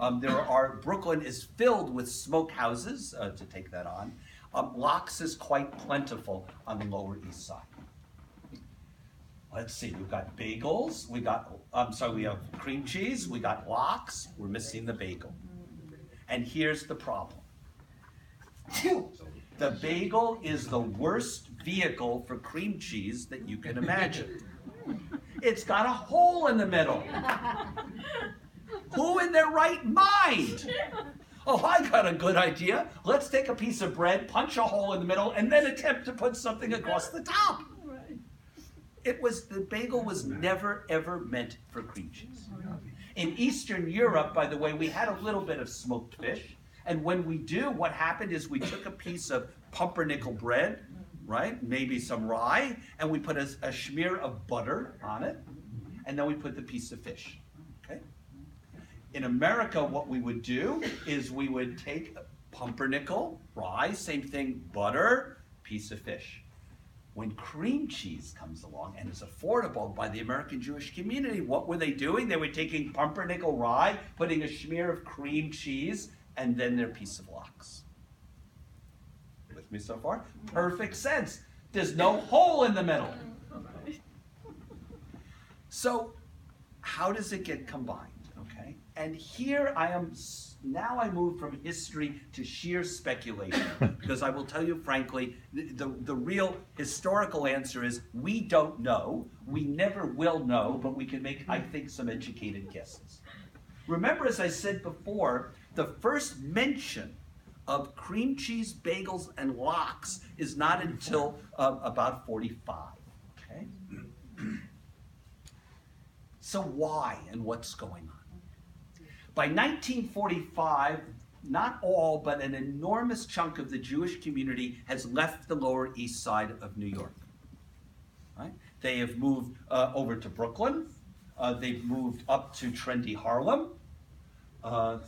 Brooklyn is filled with smokehouses to take that on. Lox is quite plentiful on the Lower East Side. Let's see, we've got bagels, we have cream cheese, we got lox, we're missing the bagel. And here's the problem. The bagel is the worst vehicle for cream cheese that you can imagine. It's got a hole in the middle. Who in their right mind? Oh, I got a good idea. Let's take a piece of bread, punch a hole in the middle, and then attempt to put something across the top. The bagel was never, ever meant for cream cheese. In Eastern Europe, by the way, we had a little bit of smoked fish. And when we do, what happened is we took a piece of pumpernickel bread, right, maybe some rye, and we put a smear of butter on it, and then we put the piece of fish, okay? In America, what we would do is we would take pumpernickel, rye, same thing, butter, piece of fish. When cream cheese comes along and is affordable by the American Jewish community, what were they doing? They were taking pumpernickel rye, putting a smear of cream cheese, and then their piece of lox. With me so far? Perfect sense. There's no hole in the middle. So how does it get combined? Okay, and here I am. Now I move from history to sheer speculation, because I will tell you frankly, the real historical answer is we don't know, we never will know, but we can make, I think, some educated guesses. Remember, as I said before, the first mention of cream cheese, bagels, and lox is not until about 45, okay? So why and what's going on? By 1945, not all, but an enormous chunk of the Jewish community has left the Lower East Side of New York. Right? They have moved over to Brooklyn. They've moved up to trendy Harlem. A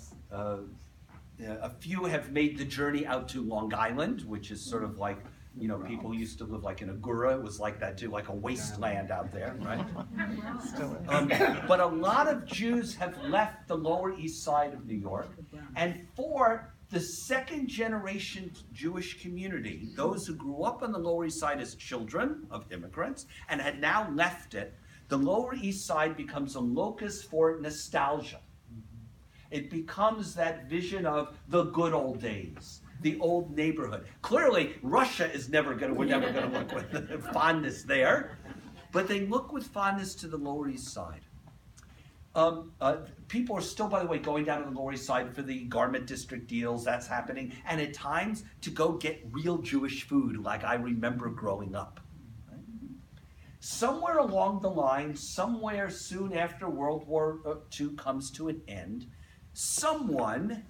few have made the journey out to Long Island, which is sort of like, you know, people used to live like in Agoura. It was like that too, like a wasteland out there, right? But a lot of Jews have left the Lower East Side of New York. And for the second generation Jewish community, those who grew up on the Lower East Side as children of immigrants and had now left it, the Lower East Side becomes a locus for nostalgia. It becomes that vision of the good old days, the old neighborhood. Clearly, Russia is never going to look with fondness there, but they look with fondness to the Lower East Side. People are still, by the way, going down to the Lower East Side for the garment district deals, that's happening, and at times to go get real Jewish food like I remember growing up. Right? Somewhere along the line, somewhere soon after World War II comes to an end, someone,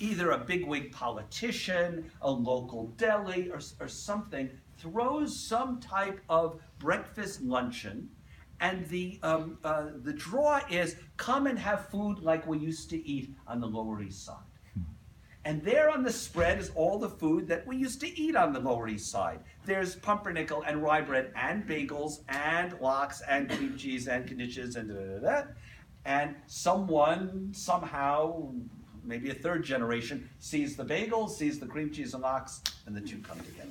either a bigwig politician, a local deli, or something, throws some type of breakfast luncheon, and the draw is, come and have food like we used to eat on the Lower East Side. And there on the spread is all the food that we used to eat on the Lower East Side. There's pumpernickel and rye bread and bagels and lox and cream cheese and knishes and da-da-da-da. And someone, somehow, maybe a third generation, sees the bagels, sees the cream cheese and lox, and the two come together.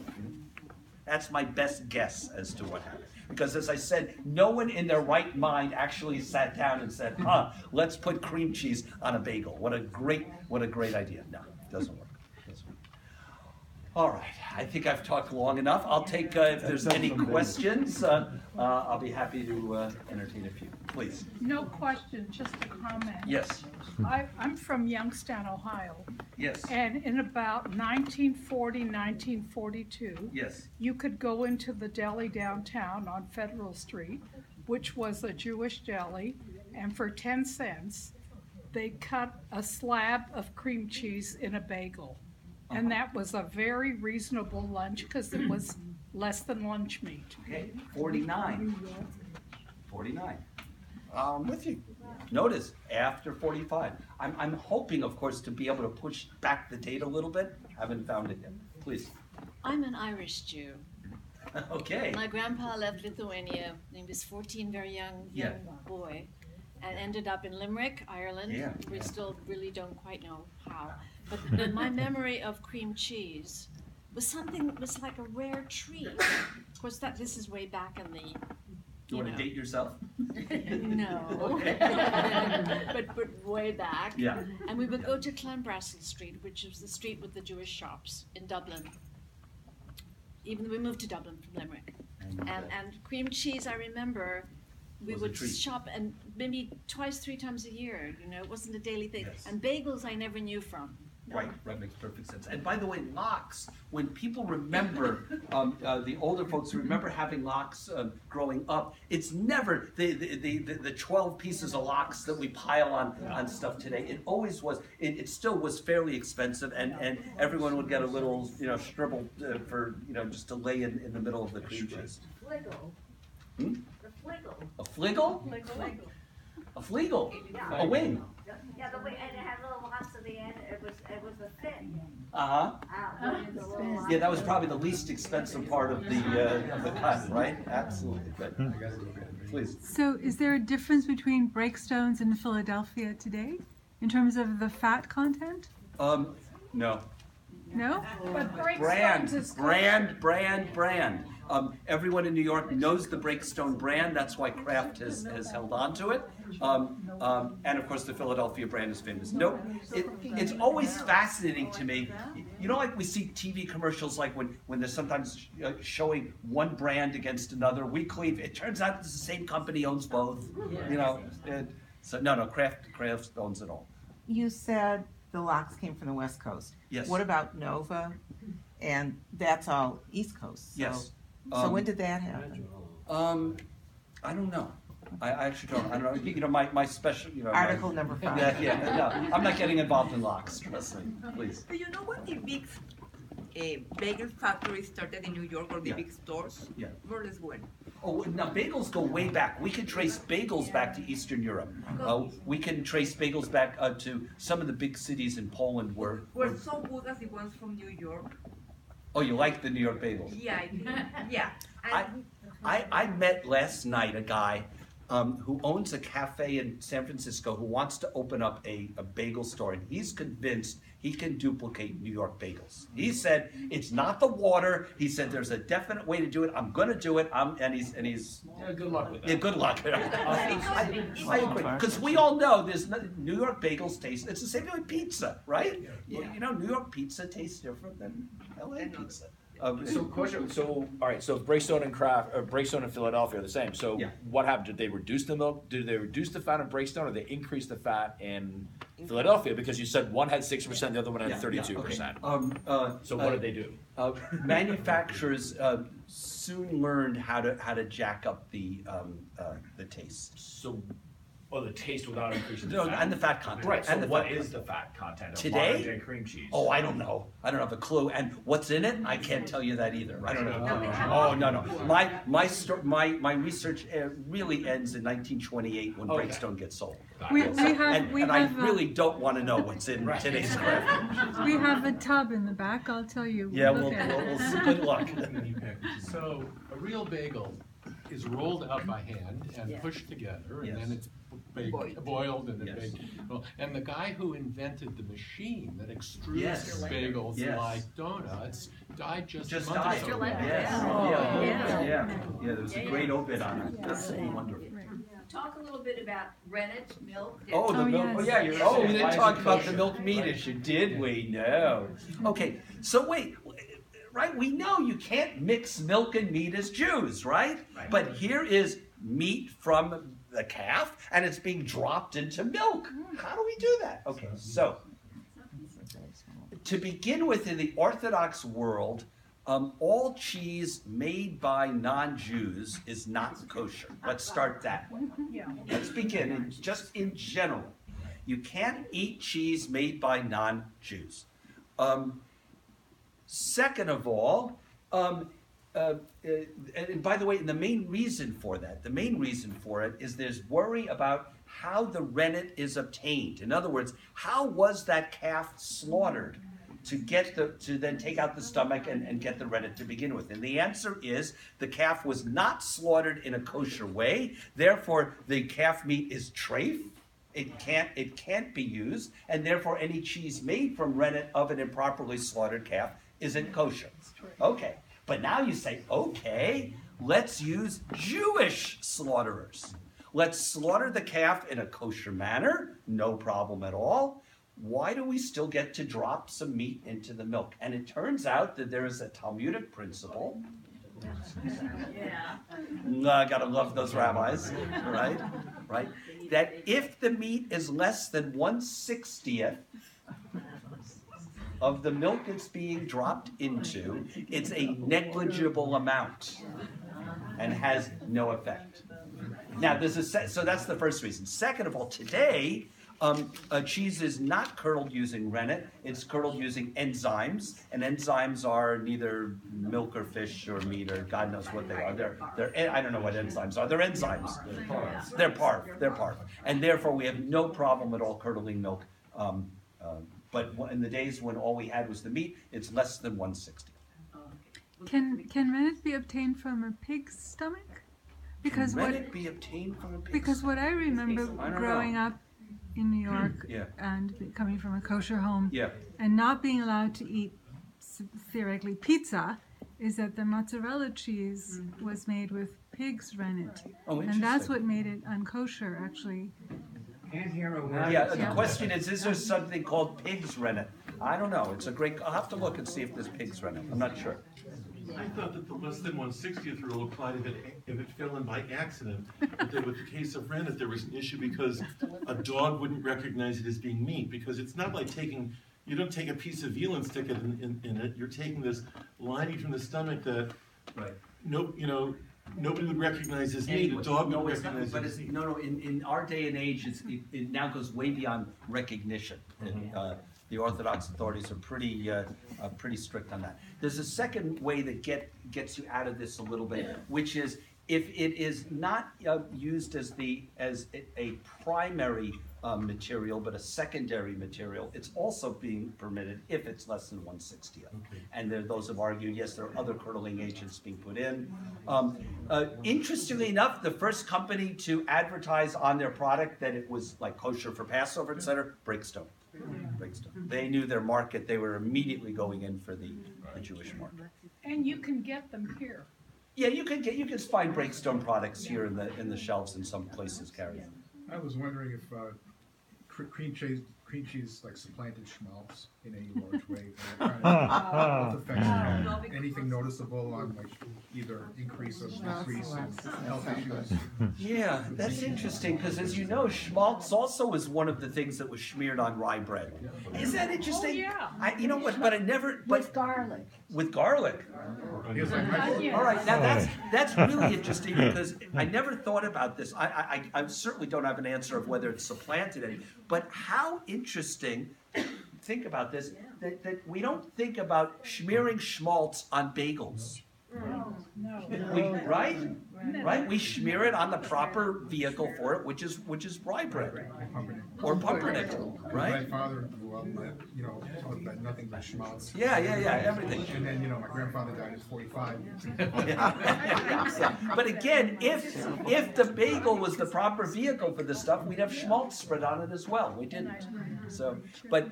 That's my best guess as to what happened. Because as I said, no one in their right mind actually sat down and said, let's put cream cheese on a bagel. What a great idea. No. Doesn't work. All right, I think I've talked long enough. I'll take, if there's any questions, I'll be happy to entertain a few. Please. No question, just a comment. Yes. I'm from Youngstown, Ohio. Yes. And in about 1940, 1942, yes, you could go into the deli downtown on Federal Street, which was a Jewish deli, and for 10 cents, they cut a slab of cream cheese in a bagel. And that was a very reasonable lunch because it was less than lunch meat. Okay, 49. 49. With you. Notice, after 45. I'm hoping, of course, to be able to push back the date a little bit. Haven't found it yet. Please. I'm an Irish Jew. Okay. My grandpa left Lithuania when he was 14, very young boy. And ended up in Limerick, Ireland. Yeah, we still really don't quite know how. But my memory of cream cheese was something that was like a rare treat. Of course, this is way back in the. You want to date yourself? No. Okay. but way back. Yeah. And we would go to Clanbrassil Street, which is the street with the Jewish shops in Dublin. Even though we moved to Dublin from Limerick, and cream cheese, I remember. We would shop and maybe twice, three times a year, it wasn't a daily thing. Yes. And bagels I never knew from. No. Right, makes perfect sense. And by the way, lox, when people remember, the older folks remember having lox growing up, it's never the 12 pieces of lox that we pile on stuff today. It always was, it still was fairly expensive, and everyone would get a little, stribble for, just to lay in the middle of the cream cheese. A fliggle? A fliggle? Yeah. A wing? Yeah, the wing, and it had little knots at the end. It was a fin. Yeah, that was probably the least expensive part of the cut, right? Absolutely. But I gotta do it. Please. So, is there a difference between Breakstones in Philadelphia today, in terms of the fat content? No. No? But Breakstones is brand. Everyone in New York knows the Breakstone brand. That's why Kraft has held on to it. And of course, the Philadelphia brand is famous. No, it's always fascinating to me. Like we see TV commercials, like when they're sometimes showing one brand against another. We cleave. It turns out it's the same company owns both. So no, Kraft owns it all. You said the lox came from the West Coast. Yes. What about Nova? And that's all East Coast. So. Yes. So when did that happen? I don't know. I actually don't. I don't know. My special. Article number 5. No, I'm not getting involved in lox. Trust me, please. But when the big bagel factory started in New York, or the big stores? Yeah. More or less when? Oh, now bagels go way back. We can trace bagels back to Eastern Europe. We can trace bagels back to some of the big cities in Poland were so good as the ones from New York. Oh, you like the New York bagel? Yeah, I do. Yeah. I met last night a guy who owns a cafe in San Francisco who wants to open up a bagel store, and he's convinced he can duplicate New York bagels. He said it's not the water. He said there's a definite way to do it. I'm going to do it. And he's good luck with that. Yeah, good luck. I agree, because we all know there's New York bagels taste. It's the same way with pizza, right? Yeah. New York pizza tastes different than LA pizza. So all right. So Breakstone and Kraft, or Breakstone and Philadelphia are the same. So yeah. What happened? Did they reduce the milk? Did they reduce the fat in Breakstone, or they increase the fat in Philadelphia? Because you said one had 6%, the other one had 32%. Okay. So what did they do? Manufacturers soon learned how to jack up the taste. The taste without increasing the fat. And the fat content. Right, so what is the fat content of modern-day cream cheese? Oh, I don't know. I don't have a clue. And what's in it? I can't tell you that either. I don't know. Oh, no, no. My research really ends in 1928 when Breakstone gets sold. I really don't want to know what's in today's Kraft. We have a tub in the back. I'll tell you. Yeah, we'll see. Good luck. So a real bagel is rolled out by hand and pushed together, and then it's boiled and then baked. Well, and the guy who invented the machine that extrudes bagels like donuts died just a month ago. There was a great obit on it. That's wonderful. Right. Talk a little bit about rennet milk. Milk. Yes. We didn't talk about the milk meat issue, did we? No. Okay. So wait. Right, we know you can't mix milk and meat as Jews, right? But here is meat from the calf, and it's being dropped into milk. How do we do that? Okay, so to begin with, in the Orthodox world, all cheese made by non-Jews is not kosher. Let's start that way. Let's begin, just in general. You can't eat cheese made by non-Jews. Second of all, and by the way, the main reason for it is there's worry about how the rennet is obtained. In other words, how was that calf slaughtered to then take out the stomach and get the rennet to begin with? And the answer is the calf was not slaughtered in a kosher way. Therefore, the calf meat is treif. It can't be used, and therefore any cheese made from rennet of an improperly slaughtered calf isn't kosher. Okay, but now you say, okay, let's use Jewish slaughterers. Let's slaughter the calf in a kosher manner, no problem at all. Why do we still get to drop some meat into the milk? And it turns out that there is a Talmudic principle. Gotta love those rabbis, right? Right? That if the meat is less than 1/60th of the milk it's being dropped into, it's a negligible amount and has no effect. Now, so that's the first reason. Second of all, today, cheese is not curdled using rennet. It's curdled using enzymes, and enzymes are neither milk or fish or meat or God knows what they are. I don't know what enzymes are. They're enzymes. They're parve. They're parve. And therefore, we have no problem at all curdling milk. But in the days when all we had was the meat, it's less than 1/60. Can rennet be obtained from a pig's stomach? Because can rennet be obtained from a pig's stomach? What I remember growing up in New York and coming from a kosher home and not being allowed to eat, theoretically, pizza, is that the mozzarella cheese was made with pig's rennet. And that's what made it unkosher, actually. The question is there something called pig's rennet? I don't know. I'll have to look and see if there's pig's rennet. I'm not sure. I thought that the less than 1/60th rule applied if it fell in by accident. But then with the case of rennet, there was an issue because a dog wouldn't recognize it as being meat, because it's not like you don't take a piece of veal and stick it in it. You're taking this lining from the stomach that nobody would recognize as meat. A dog would recognize it as meat. In our day and age, it now goes way beyond recognition. And, the Orthodox authorities are pretty strict on that. There's a second way that gets you out of this a little bit, which is if it is not used as a primary material but a secondary material, it's also being permitted if it's less than 1/60th. Okay. And those have argued, yes, there are other curdling agents being put in. Interestingly enough, the first company to advertise on their product that it was like kosher for Passover, etc., Breakstone. They knew their market. They were immediately going in for the Jewish market. And you can get them here. Yeah, you can find Breakstone products here in the shelves in some places carry them. I was wondering if cream cheese cream cheese like supplanted schmaltz in a large way. Anything noticeable on like either increase or decrease in health issues? Yeah, that's interesting because as you know, schmaltz also was one of the things that was smeared on rye bread. Is that interesting? Oh, yeah. You know what? But I never. But with garlic. With garlic. All right, now that's really interesting because I never thought about this. I certainly don't have an answer of whether it's supplanted any, but how interesting. Think about this, that we don't think about smearing schmaltz on bagels. No. Right? We smear it on the proper vehicle for it, which is rye bread or pumpernickel, right? My father grew up, nothing but schmaltz. Yeah, everything. And then my grandfather died at 45. But again, if the bagel was the proper vehicle for this stuff, we'd have schmaltz spread on it as well. We didn't. So, but.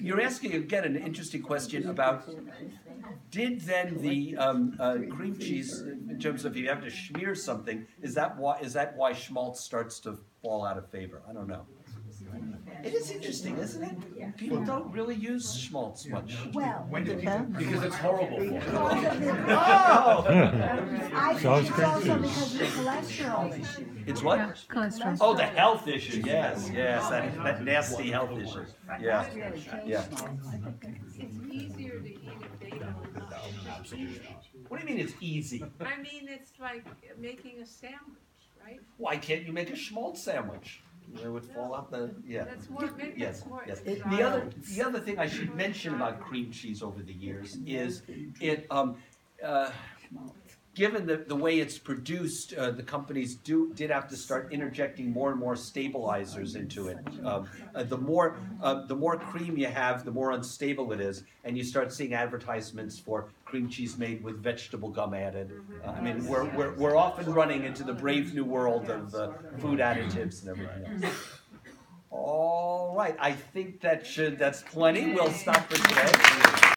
You're asking again an interesting question about did then the cream cheese, in terms of you have to smear something, is that why schmaltz starts to fall out of favor? I don't know. It is interesting, isn't it? Yeah. People don't really use schmaltz much. Well, because it's horrible. I think it's also because of the cholesterol issue. It's what? Cholesterol. Oh, the health issue. Yes, that nasty health issue. Yeah. It's easier to eat a bagel. What do you mean it's easy? I mean it's like making a sandwich, right? Why can't you make a schmaltz sandwich? It would fall out the Yes. The other thing I should mention about cream cheese over the years is it given the way it's produced, the companies did have to start interjecting more and more stabilizers into it. The more cream you have, the more unstable it is, and you start seeing advertisements for cream cheese made with vegetable gum added. We're often running into the brave new world of food additives and everything else. All right, I think that's plenty. We'll stop for today.